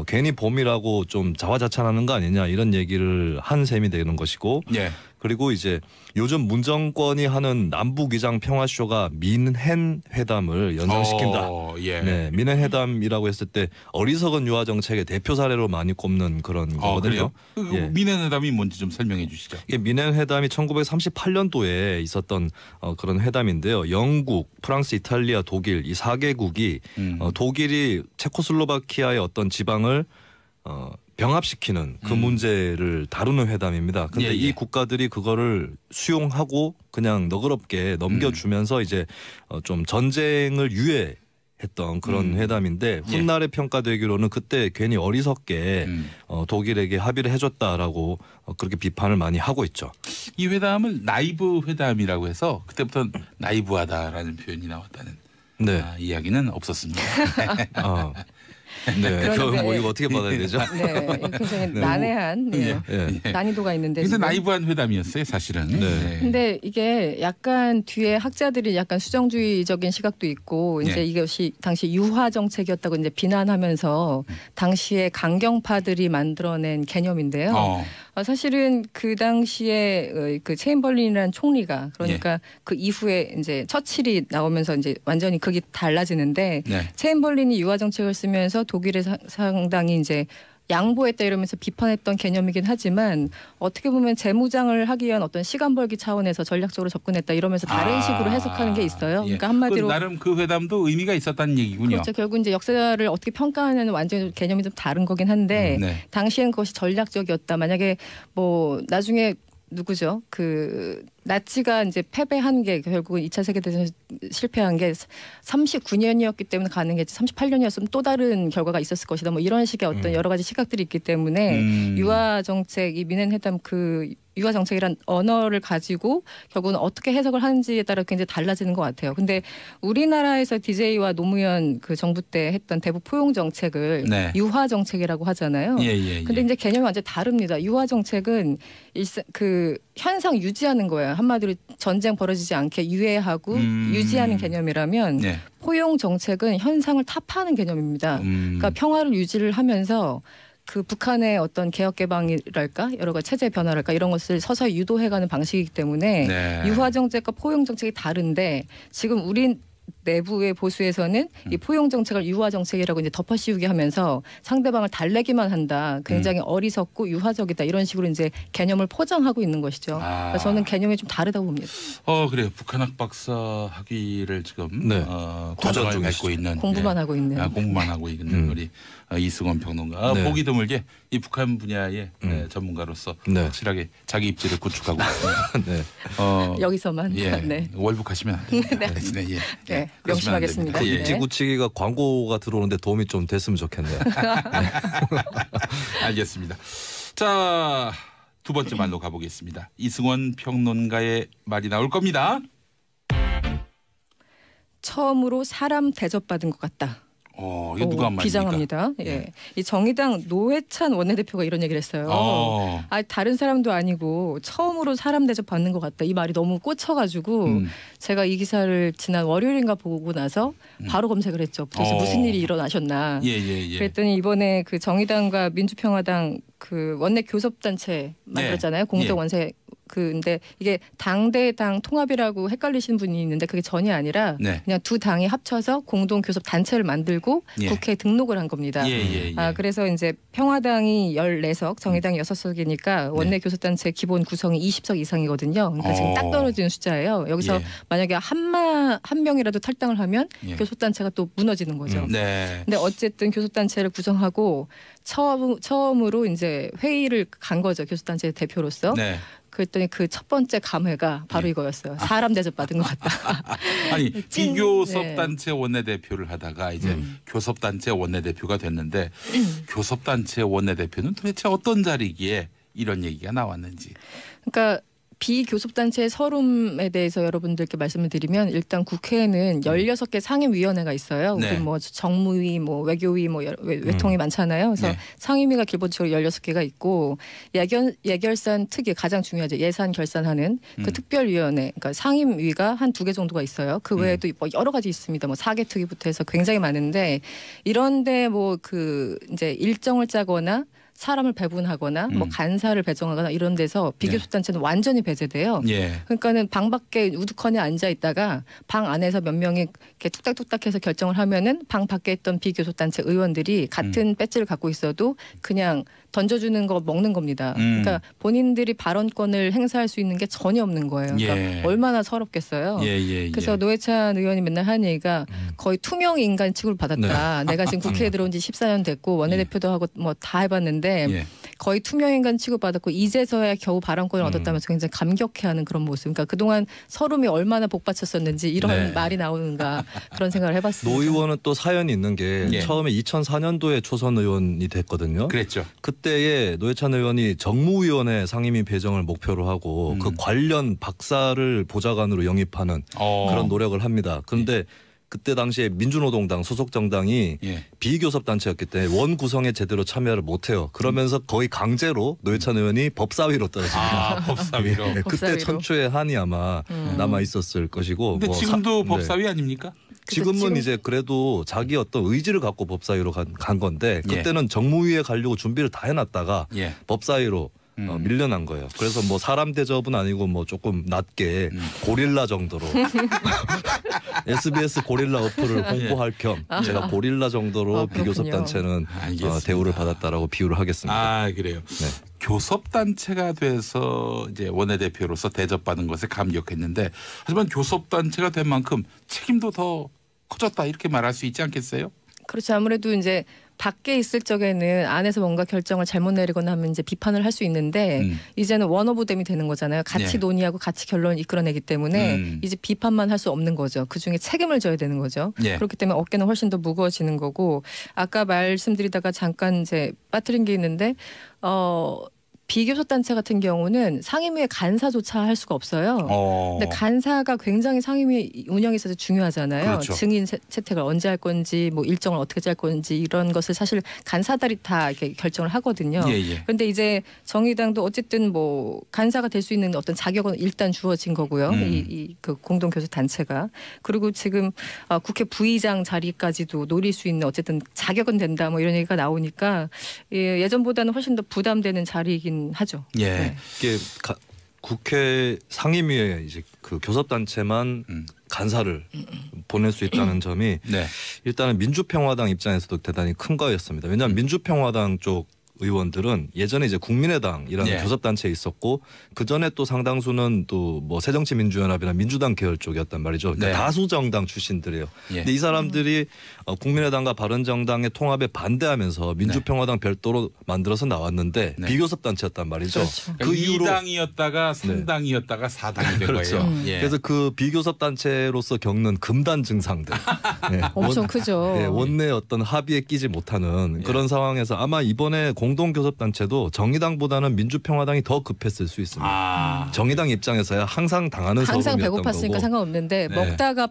괜히 봄이라고 좀 자화자찬하는 거 아니냐 이런 얘기를 한 셈이 되는 것이고 네. 그리고 이제 요즘 문정권이 하는 남북이장 평화쇼가 민헨 회담을 연상시킨다. 예. 네, 민헨 회담이라고 했을 때 어리석은 유화 정책의 대표 사례로 많이 꼽는 그런 거거든요. 예. 민헨 회담이 뭔지 좀 설명해 주시죠. 예, 민헨 회담이 1938년도에 있었던 그런 회담인데요. 영국, 프랑스, 이탈리아, 독일 이 4개국이 독일이 체코슬로바키아의 어떤 지방을 병합시키는 그 문제를 다루는 회담입니다. 근데 예, 예. 이 국가들이 그거를 수용하고 그냥 너그럽게 넘겨주면서 이제 좀 전쟁을 유예했던 그런 회담인데 훗날에 예. 평가되기로는 그때 괜히 어리석게 독일에게 합의를 해줬다라고 그렇게 비판을 많이 하고 있죠. 이 회담을 나이브 회담이라고 해서 그때부터 나이브하다라는 표현이 나왔다는 네. 이야기는 없었습니다. 네, 뭐 이거 어떻게 받아야 되죠? 네, 굉장히 난해한 네. 네. 난이도가 있는데. 근데 나이브한 회담이었어요, 사실은. 네. 네. 근데 이게 약간 뒤에 학자들이 약간 수정주의적인 시각도 있고 이제 네. 이것이 당시 유화 정책이었다고 이제 비난하면서 당시의 강경파들이 만들어낸 개념인데요. 사실은 그 당시에 그 체인벌린이라는 총리가 그러니까 네. 그 이후에 이제 처칠이 나오면서 이제 완전히 그게 달라지는데 네. 체인벌린이 유화 정책을 쓰면서 독일에 상당히 이제 양보했다 이러면서 비판했던 개념이긴 하지만 어떻게 보면 재무장을 하기 위한 어떤 시간 벌기 차원에서 전략적으로 접근했다 이러면서 다른 식으로 해석하는 게 있어요. 예. 그러니까 한마디로 나름 그 회담도 의미가 있었다는 얘기군요. 그렇죠. 결국 이제 역사를 어떻게 평가하는 완전 개념이 좀 다른 거긴 한데 네. 당시엔 그것이 전략적이었다. 만약에 뭐 나중에 누구죠? 그 나치가 이제 패배한 게 결국은 2차 세계대전에서 실패한 게 39년이었기 때문에 가능했지 38년이었으면 또 다른 결과가 있었을 것이다. 뭐 이런 식의 어떤 여러 가지 시각들이 있기 때문에 유화 정책, 이 민헨 회담 그 유화 정책이란 언어를 가지고 결국은 어떻게 해석을 하는지에 따라 굉장히 달라지는 것 같아요. 근데 우리나라에서 DJ와 노무현 그 정부 때 했던 대북 포용 정책을 네. 유화 정책이라고 하잖아요. 근데 이제 개념이 완전 다릅니다. 유화 정책은 그 현상 유지하는 거예요. 한마디로 전쟁 벌어지지 않게 유예하고 유지하는 개념이라면 네. 포용 정책은 현상을 타파하는 개념입니다. 그러니까 평화를 유지를 하면서 그 북한의 어떤 개혁 개방이랄까 여러 가지 체제 변화랄까 이런 것을 서서히 유도해가는 방식이기 때문에 네. 유화 정책과 포용 정책이 다른데 지금 우리 내부의 보수에서는 이 포용 정책을 유화 정책이라고 이제 덮어씌우게 하면서 상대방을 달래기만 한다. 굉장히 어리석고 유화적이다. 이런 식으로 이제 개념을 포장하고 있는 것이죠. 저는 개념이 좀 다르다고 봅니다. 그래요. 북한학 박사 학위를 지금 네. 도전을 갖고 있는 공부만 예. 하고 있는 공부만 하고 있는 우리 이승원 평론가 네. 보기 드물게 이 북한 분야의 전문가로서 네. 확실하게 자기 입지를 구축하고 있습니다. 네. 여기서만 예. 네. 월북하시면 안 됩니다. 네. 네. 예. 네. 네, 명심하겠습니다. 그 입지구치기가 광고가 들어오는데 도움이 좀 됐으면 좋겠네요. 네. 알겠습니다. 자, 두 번째 말로 가보겠습니다. 이승원 평론가의 말이 나올 겁니다. 처음으로 사람 대접받은 것 같다. 이거 누가 한 말입니까? 비장합니다. 예. 예. 이 정의당 노회찬 원내대표가 이런 얘기를 했어요. 다른 사람도 아니고 처음으로 사람 대접 받는 것 같다. 이 말이 너무 꽂혀가지고 제가 이 기사를 지난 월요일인가 보고 나서 바로 검색을 했죠. 도대체 무슨 일이 일어나셨나. 그랬더니 이번에 그 정의당과 민주평화당 그 원내 교섭단체 만들었잖아요. 네. 공동 원세. 근데 이게 당대당 통합이라고 헷갈리시는 분이 있는데 그게 전혀 아니라 네. 그냥 두 당이 합쳐서 공동 교섭 단체를 만들고 예. 국회에 등록을 한 겁니다. 그래서 이제 평화당이 14석, 정의당이 6석이니까 원내 네. 교섭 단체 기본 구성이 20석 이상이거든요. 그러니까 지금 딱 떨어지는 숫자예요. 여기서 예. 만약에 한 명이라도 탈당을 하면 예. 교섭 단체가 또 무너지는 거죠. 네. 근데 어쨌든 교섭 단체를 구성하고 처음으로 이제 회의를 간 거죠. 교섭 단체 대표로서. 네. 그랬더니 그 첫 번째 감회가 바로 이거였어요. 사람 대접받은 것 같다. 아니 비교섭 단체 원내대표를 하다가 이제 교섭단체 원내대표가 됐는데 교섭단체 원내대표는 도대체 어떤 자리기에 이런 얘기가 나왔는지. 그러니까 비교섭단체의 서름에 대해서 여러분들께 말씀을 드리면 일단 국회에는 16개 상임위원회가 있어요. 네. 우리 뭐 정무위, 뭐 외교위, 뭐 외통위 많잖아요. 그래서 네. 상임위가 기본적으로 16개가 있고 예결산 특위 가장 중요하죠. 예산 결산하는 그 특별위원회, 그러니까 상임위가 한 2개 정도가 있어요. 그 외에도 뭐 여러 가지 있습니다. 뭐 4개 특위부터 해서 굉장히 많은데 이런데 뭐 그 이제 일정을 짜거나 사람을 배분하거나 뭐 간사를 배정하거나 이런 데서 비교섭단체는 네. 완전히 배제돼요. 예. 그러니까는 방 밖에 우두커니 앉아 있다가 방 안에서 몇 명이 이렇게 뚝딱뚝딱해서 결정을 하면은 방 밖에 있던 비교섭단체 의원들이 같은 배지를 갖고 있어도 그냥 던져주는 거 먹는 겁니다. 그러니까 본인들이 발언권을 행사할 수 있는 게 전혀 없는 거예요. 그러니까 예. 얼마나 서럽겠어요. 예. 그래서 노회찬 의원이 맨날 하는 얘기가 거의 투명 인간 취급을 받았다. 네. 내가 지금 국회에 들어온 지 14년 됐고 원내대표도 하고 뭐 다 해봤는데 예. 거의 투명 인간 취급받았고 이제서야 겨우 발언권을 얻었다면서 굉장히 감격해하는 그런 모습. 그러니까 그동안 서름이 얼마나 복받쳤었는지 이런 네. 말이 나오는가 그런 생각을 해봤습니다. 노 의원은 또 사연이 있는 게 예. 처음에 2004년도에 초선 의원이 됐거든요. 그랬죠. 그때에 노회찬 의원이 정무위원회 상임위 배정을 목표로 하고 그 관련 박사를 보좌관으로 영입하는 그런 노력을 합니다. 그런데 예. 그때 당시에 민주노동당 소속 정당이 예. 비교섭단체였기 때문에 원 구성에 제대로 참여를 못해요. 그러면서 거의 강제로 노회찬 의원이 법사위로 떨어집니다. 아, 법사위로. 네, 그때 천추의 한이 아마 남아 있었을 것이고. 근데 뭐 지금도 법사위 네. 아닙니까? 지금은 지금... 이제 그래도 자기 어떤 의지를 갖고 법사위로 간 건데 그때는 예. 정무위에 가려고 준비를 다 해놨다가 예. 법사위로 밀려난 거예요. 그래서 뭐 사람 대접은 아니고 뭐 조금 낮게 고릴라 정도로 SBS 고릴라 어플을 홍보할 겸 제가 고릴라 정도로 비교섭단체는 대우를 받았다라고 비유를 하겠습니다. 아 그래요. 네. 교섭단체가 돼서 이제 원내대표로서 대접받은 것에 감격했는데 하지만 교섭단체가 된 만큼 책임도 더 커졌다 이렇게 말할 수 있지 않겠어요? 그렇죠. 아무래도 이제 밖에 있을 적에는 안에서 뭔가 결정을 잘못 내리거나 하면 이제 비판을 할 수 있는데 이제는 원오브댐이 되는 거잖아요. 같이 예. 논의하고 같이 결론을 이끌어내기 때문에 이제 비판만 할 수 없는 거죠. 그중에 책임을 져야 되는 거죠. 예. 그렇기 때문에 어깨는 훨씬 더 무거워지는 거고 아까 말씀드리다가 잠깐 이제 빠뜨린 게 있는데 비교섭단체 같은 경우는 상임위의 간사조차 할 수가 없어요. 근데 간사가 굉장히 상임위 운영에 있어서 중요하잖아요. 그렇죠. 증인 채택을 언제 할 건지, 뭐 일정을 어떻게 짤 건지 이런 것을 사실 간사들이 다 이렇게 결정을 하거든요. 예. 그런데 이제 정의당도 어쨌든 뭐 간사가 될 수 있는 어떤 자격은 일단 주어진 거고요. 그 공동교섭단체가 그리고 지금 국회 부의장 자리까지도 노릴 수 있는 어쨌든 자격은 된다. 뭐 이런 얘기가 나오니까 예전보다는 훨씬 더 부담되는 자리이긴. 하죠. 예, 네. 이게 국회 상임위에 이제 그 교섭단체만 간사를 보낼 수 있다는 점이 네. 일단은 민주평화당 입장에서도 대단히 큰 거였습니다. 왜냐하면 민주평화당 쪽 의원들은 예전에 이제 국민의당이라는 예. 교섭단체에 있었고 그 전에 또 상당수는 또 뭐 새정치민주연합이나 민주당 계열 쪽이었단 말이죠. 그러니까 네. 다수 정당 출신들이에요. 예. 근데 이 사람들이 국민의당과 바른정당의 통합에 반대하면서 민주평화당 네. 별도로 만들어서 나왔는데 네. 비교섭단체였단 말이죠. 그렇죠. 그 이후로 2당이었다가 3당이었다가 네. 4당이 된 그렇죠. 거예요. 예. 그래서 그 비교섭단체로서 겪는 금단 증상들. 네. 엄청 크죠. 네. 원내 어떤 합의에 끼지 못하는 예. 그런 상황에서 아마 이번에 공동교섭단체도 정의당보다는 민주평화당이 더 급했을 수 있습니다. 정의당 입장이었어야 항상 당하는 항상 배고팠으니까 상관없는데 네. 먹다가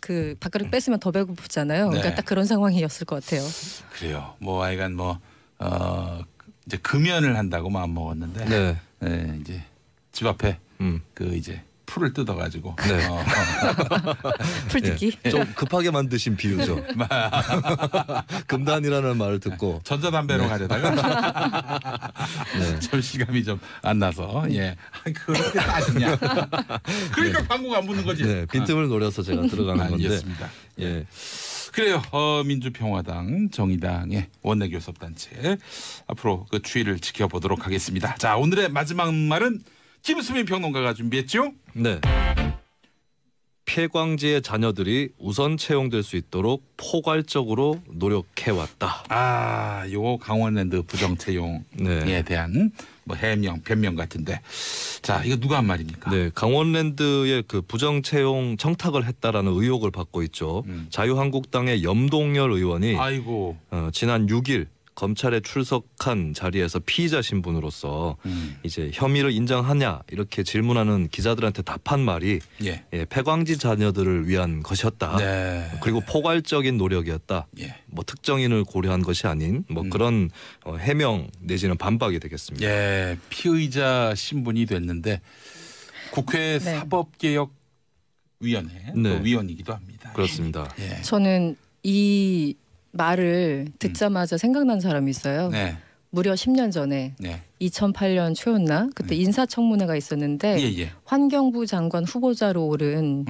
그 밥그릇 뺐으면 더 배고프잖아요. 네. 그러니까 딱 그런 상황이었을 것 같아요. 그래요. 뭐 하여간 뭐 이제 금연을 한다고 마음 먹었는데 네. 네, 이제 집 앞에 그 이제 풀을 뜯어가지고 네. 풀 뜯기 네. 좀 급하게 만드신 비유죠. 금단이라는 말을 듣고 전자담배로 네. 가려다가 네. 절실감이 좀 안 나서 예 그렇게 따지냐. 그러니까 네. 방구가 안 붙는 거지. 네. 빈틈을 노려서 제가 들어가는 건데. 알겠습니다. 예. 그래요. 민주평화당, 정의당의 원내교섭단체 앞으로 그 추이를 지켜보도록 하겠습니다. 자 오늘의 마지막 말은 김수민 평론가가 준비했죠? 네. 피해광지의 자녀들이 우선 채용될 수 있도록 포괄적으로 노력해왔다. 아, 요거 강원랜드 부정채용에 네. 대한 뭐 해명, 변명 같은데. 자, 이거 누가 한 말입니까? 네, 강원랜드의 그 부정채용 청탁을 했다라는 의혹을 받고 있죠. 자유한국당의 염동열 의원이 아이고. 지난 6일 검찰에 출석한 자리에서 피의자 신분으로서 이제 혐의를 인정하냐 이렇게 질문하는 기자들한테 답한 말이 예. 예, 폐광지 자녀들을 위한 것이었다. 네. 그리고 포괄적인 노력이었다. 예. 뭐 특정인을 고려한 것이 아닌 뭐 그런 해명 내지는 반박이 되겠습니다. 예, 피의자 신분이 됐는데 국회 네. 사법개혁위원회 네. 위원이기도 합니다. 그렇습니다. 예. 저는 이 말을 듣자마자 생각난 사람이 있어요. 네. 무려 10년 전에 네. 2008년 초였나? 그때 인사청문회가 있었는데 예예. 환경부 장관 후보자로 오른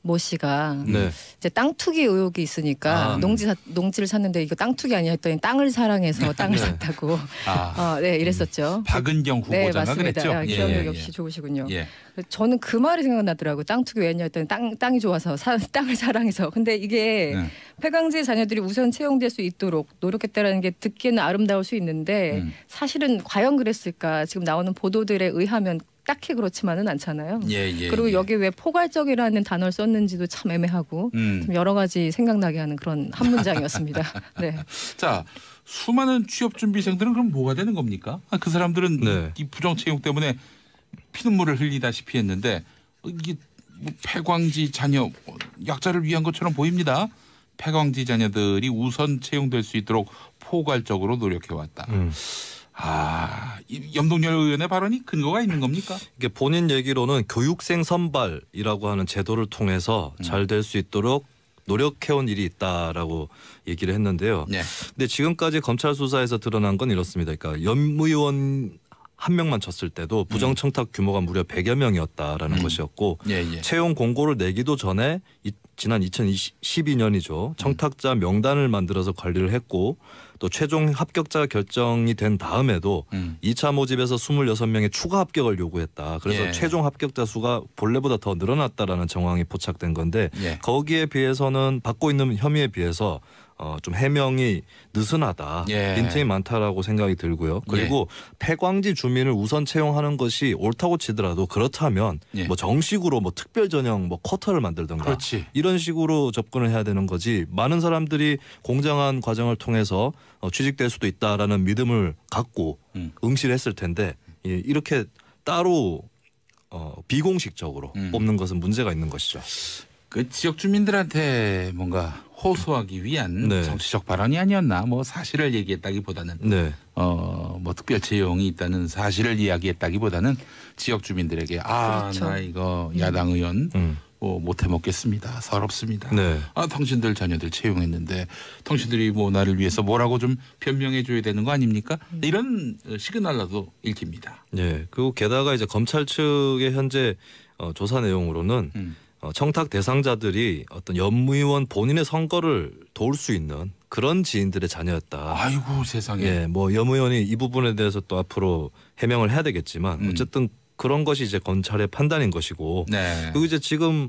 모 씨가 네. 이제 땅 투기 의혹이 있으니까 농지를 샀는데 이거 땅 투기 아니야 했더니 땅을 사랑해서 땅을 네. 샀다고 아. 네, 이랬었죠. 박은경 후보자가 네, 그랬죠. 아, 기억력 예, 역시 예. 좋으시군요. 예. 저는 그 말이 생각나더라고요. 땅 투기 왜냐 했더니 땅이 좋아서 땅을 사랑해서. 근데 이게 네. 폐광지의 자녀들이 우선 채용될 수 있도록 노력했다라는 게 듣기에는 아름다울 수 있는데 사실은 과연 그랬을까? 지금 나오는 보도들에 의하면 딱히 그렇지만은 않잖아요. 예, 예, 그리고 여기 왜 포괄적이라는 단어를 썼는지도 참 애매하고 좀 여러 가지 생각나게 하는 그런 한 문장이었습니다. 네. 자, 수많은 취업준비생들은 그럼 뭐가 되는 겁니까? 아, 그 사람들은 네. 이 부정채용 때문에 피눈물을 흘리다시피 했는데 이게 뭐 폐광지 자녀, 약자를 위한 것처럼 보입니다. 폐광지 자녀들이 우선 채용될 수 있도록 포괄적으로 노력해왔다. 아, 염동열 의원의 발언이 근거가 있는 겁니까? 이게 본인 얘기로는 교육생 선발이라고 하는 제도를 통해서 잘 될 수 있도록 노력해온 일이 있다라고 얘기를 했는데요. 네. 근데 지금까지 검찰 수사에서 드러난 건 이렇습니다. 그러니까 염 의원 한 명만 쳤을 때도 부정청탁 규모가 무려 100여 명이었다라는 것이었고 예, 예. 채용 공고를 내기도 전에 지난 2012년이죠. 청탁자 명단을 만들어서 관리를 했고 또 최종 합격자 결정이 된 다음에도 2차 모집에서 26명의 추가 합격을 요구했다. 그래서 예. 최종 합격자 수가 본래보다 더 늘어났다라는 정황이 포착된 건데 예. 거기에 비해서는 받고 있는 혐의에 비해서 좀 해명이 느슨하다. 예. 빈틈이 많다라고 생각이 들고요. 그리고 예. 폐광지 주민을 우선 채용하는 것이 옳다고 치더라도 그렇다면 예. 뭐 정식으로 뭐 특별 전형 뭐 쿼터를 만들던가 그렇지. 이런 식으로 접근을 해야 되는 거지 많은 사람들이 공정한 과정을 통해서 취직될 수도 있다라는 믿음을 갖고 응시했을 텐데 예, 이렇게 따로 비공식적으로 뽑는 것은 문제가 있는 것이죠. 그 지역 주민들한테 뭔가 호소하기 위한 네. 정치적 발언이 아니었나 뭐 사실을 얘기했다기보다는 네. 뭐 특별 채용이 있다는 사실을 이야기했다기보다는 지역 주민들에게 아, 그렇죠. 나 이거 야당 의원 뭐 못해 먹겠습니다. 서럽습니다. 네. 아, 당신들 자녀들 채용했는데 당신들이 뭐 나를 위해서 뭐라고 좀 변명해 줘야 되는 거 아닙니까? 이런 시그널라도 읽힙니다. 네. 그리고 게다가 이제 검찰 측의 현재 조사 내용으로는 청탁 대상자들이 어떤 염의원 본인의 선거를 도울 수 있는 그런 지인들의 자녀였다. 아이고 세상에. 예, 뭐 염의원이 이 부분에 대해서 또 앞으로 해명을 해야 되겠지만 어쨌든 그런 것이 이제 검찰의 판단인 것이고 네. 그리고 이제 지금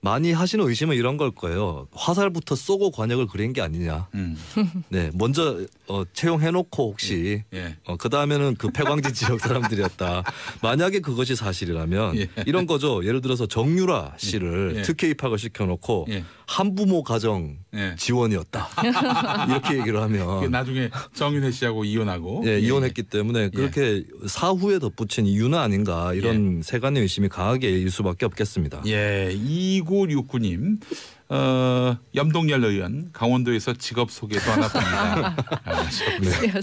많이 하시는 의심은 이런 걸 거예요. 화살부터 쏘고 관역을 그린 게 아니냐. 네, 먼저 채용해놓고 혹시 예. 그 다음에는 그 폐광지 지역 사람들이었다. 만약에 그것이 사실이라면 예. 이런 거죠. 예를 들어서 정유라 씨를 예. 특혜 입학을 시켜놓고 예. 한부모 가정 예. 지원이었다. 이렇게 얘기를 하면 나중에 정윤혜 씨하고 이혼하고 예, 이혼했기 때문에 그렇게 예. 사후에 덧붙인 이유는 아닌가 이런 예. 세간의 의심이 강하게 일 수밖에 없겠습니다. 예, 5969님, 염동열 의원 강원도에서 직업 소개도 안 합니다.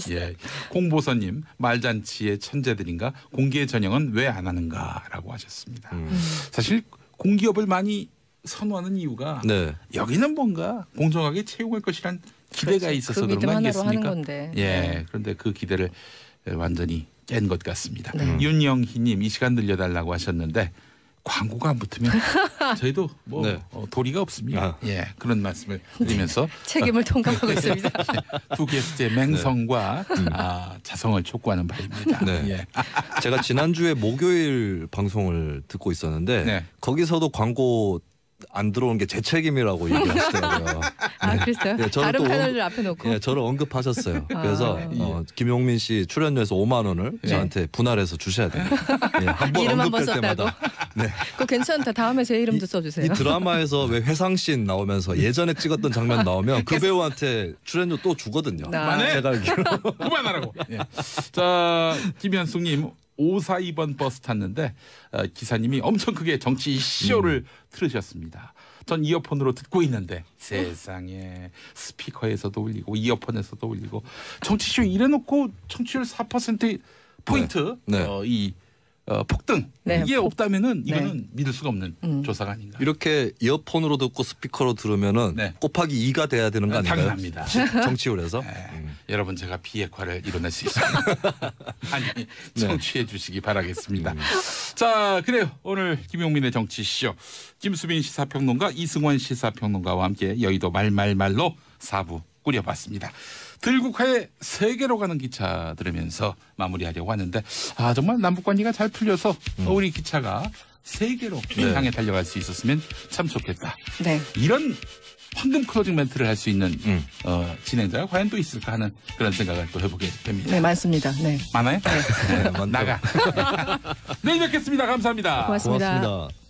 네. 예. 공보선님 말잔치의 천재들인가 공기의 전형은 왜 안 하는가라고 하셨습니다. 사실 공기업을 많이 선호하는 이유가 네. 여기는 뭔가 공정하게 채용할 것이란 기대가 그렇지. 있어서 그 그런 거 아니겠습니까? 예, 그런데 그 기대를 완전히 깬 것 같습니다. 네. 윤영희님 이 시간 늘려달라고 하셨는데. 광고가 안 붙으면 저희도 뭐 네. 도리가 없습니다. 아. 예, 그런 말씀을 드리면서 책임을 통감하고 있습니다. 두 게스트의 맹성과 네. 자성을 촉구하는 바입니다. 네. 예. 제가 지난주에 목요일 방송을 듣고 있었는데 네. 거기서도 광고 안 들어온 게 제 책임이라고 얘기하시더라고요. 아, 그랬어요? 네, 다른 패널들 앞에 놓고? 네, 저를 언급하셨어요. 아, 그래서 김용민 씨 출연료에서 5만 원을 저한테 분할해서 주셔야 돼요. 네, 이름 한번 썼다고? 네. 그거 괜찮다. 다음에 제 이름도 써주세요. 이 드라마에서 왜 회상씬 나오면서 예전에 찍었던 장면 나오면 그 배우한테 출연료 또 주거든요. 그만해! 그만하라고! 네. 자, 김현숙님. 542번 버스 탔는데 기사님이 엄청 크게 정치 이슈를 틀으셨습니다. 전 이어폰으로 듣고 있는데 세상에 스피커에서도 울리고 이어폰에서도 울리고 정치쇼 이래놓고 청취율 4%포인트 네. 폭등 이게 없다면은 이거는 믿을 수가 없는 조사가 아닌가. 이렇게 이어폰으로 듣고 스피커로 들으면은 곱하기 2가 돼야 되는 거 아닌가요? 당연합니다. 정치율에서 여러분 제가 비핵화를 이뤄낼 수 있습니다. 아니 청취해 주시기 바라겠습니다. 자 그래요. 오늘 김용민의 정치쇼 김수빈 시사평론가 이승원 시사평론가와 함께 여의도 말말말로 4부 꾸려봤습니다. 들국화의 세계로 가는 기차 들으면서 마무리하려고 하는데 아 정말 남북관계가 잘 풀려서 우리 기차가 세계로 향해 달려갈 수 있었으면 참 좋겠다. 네. 이런 황금 클로징 멘트를 할 수 있는 진행자가 과연 또 있을까 하는 그런 생각을 또 해보게 됩니다. 네, 많습니다. 네. 많아요? 네. 나가. 내일 뵙겠습니다. 감사합니다. 고맙습니다. 고맙습니다.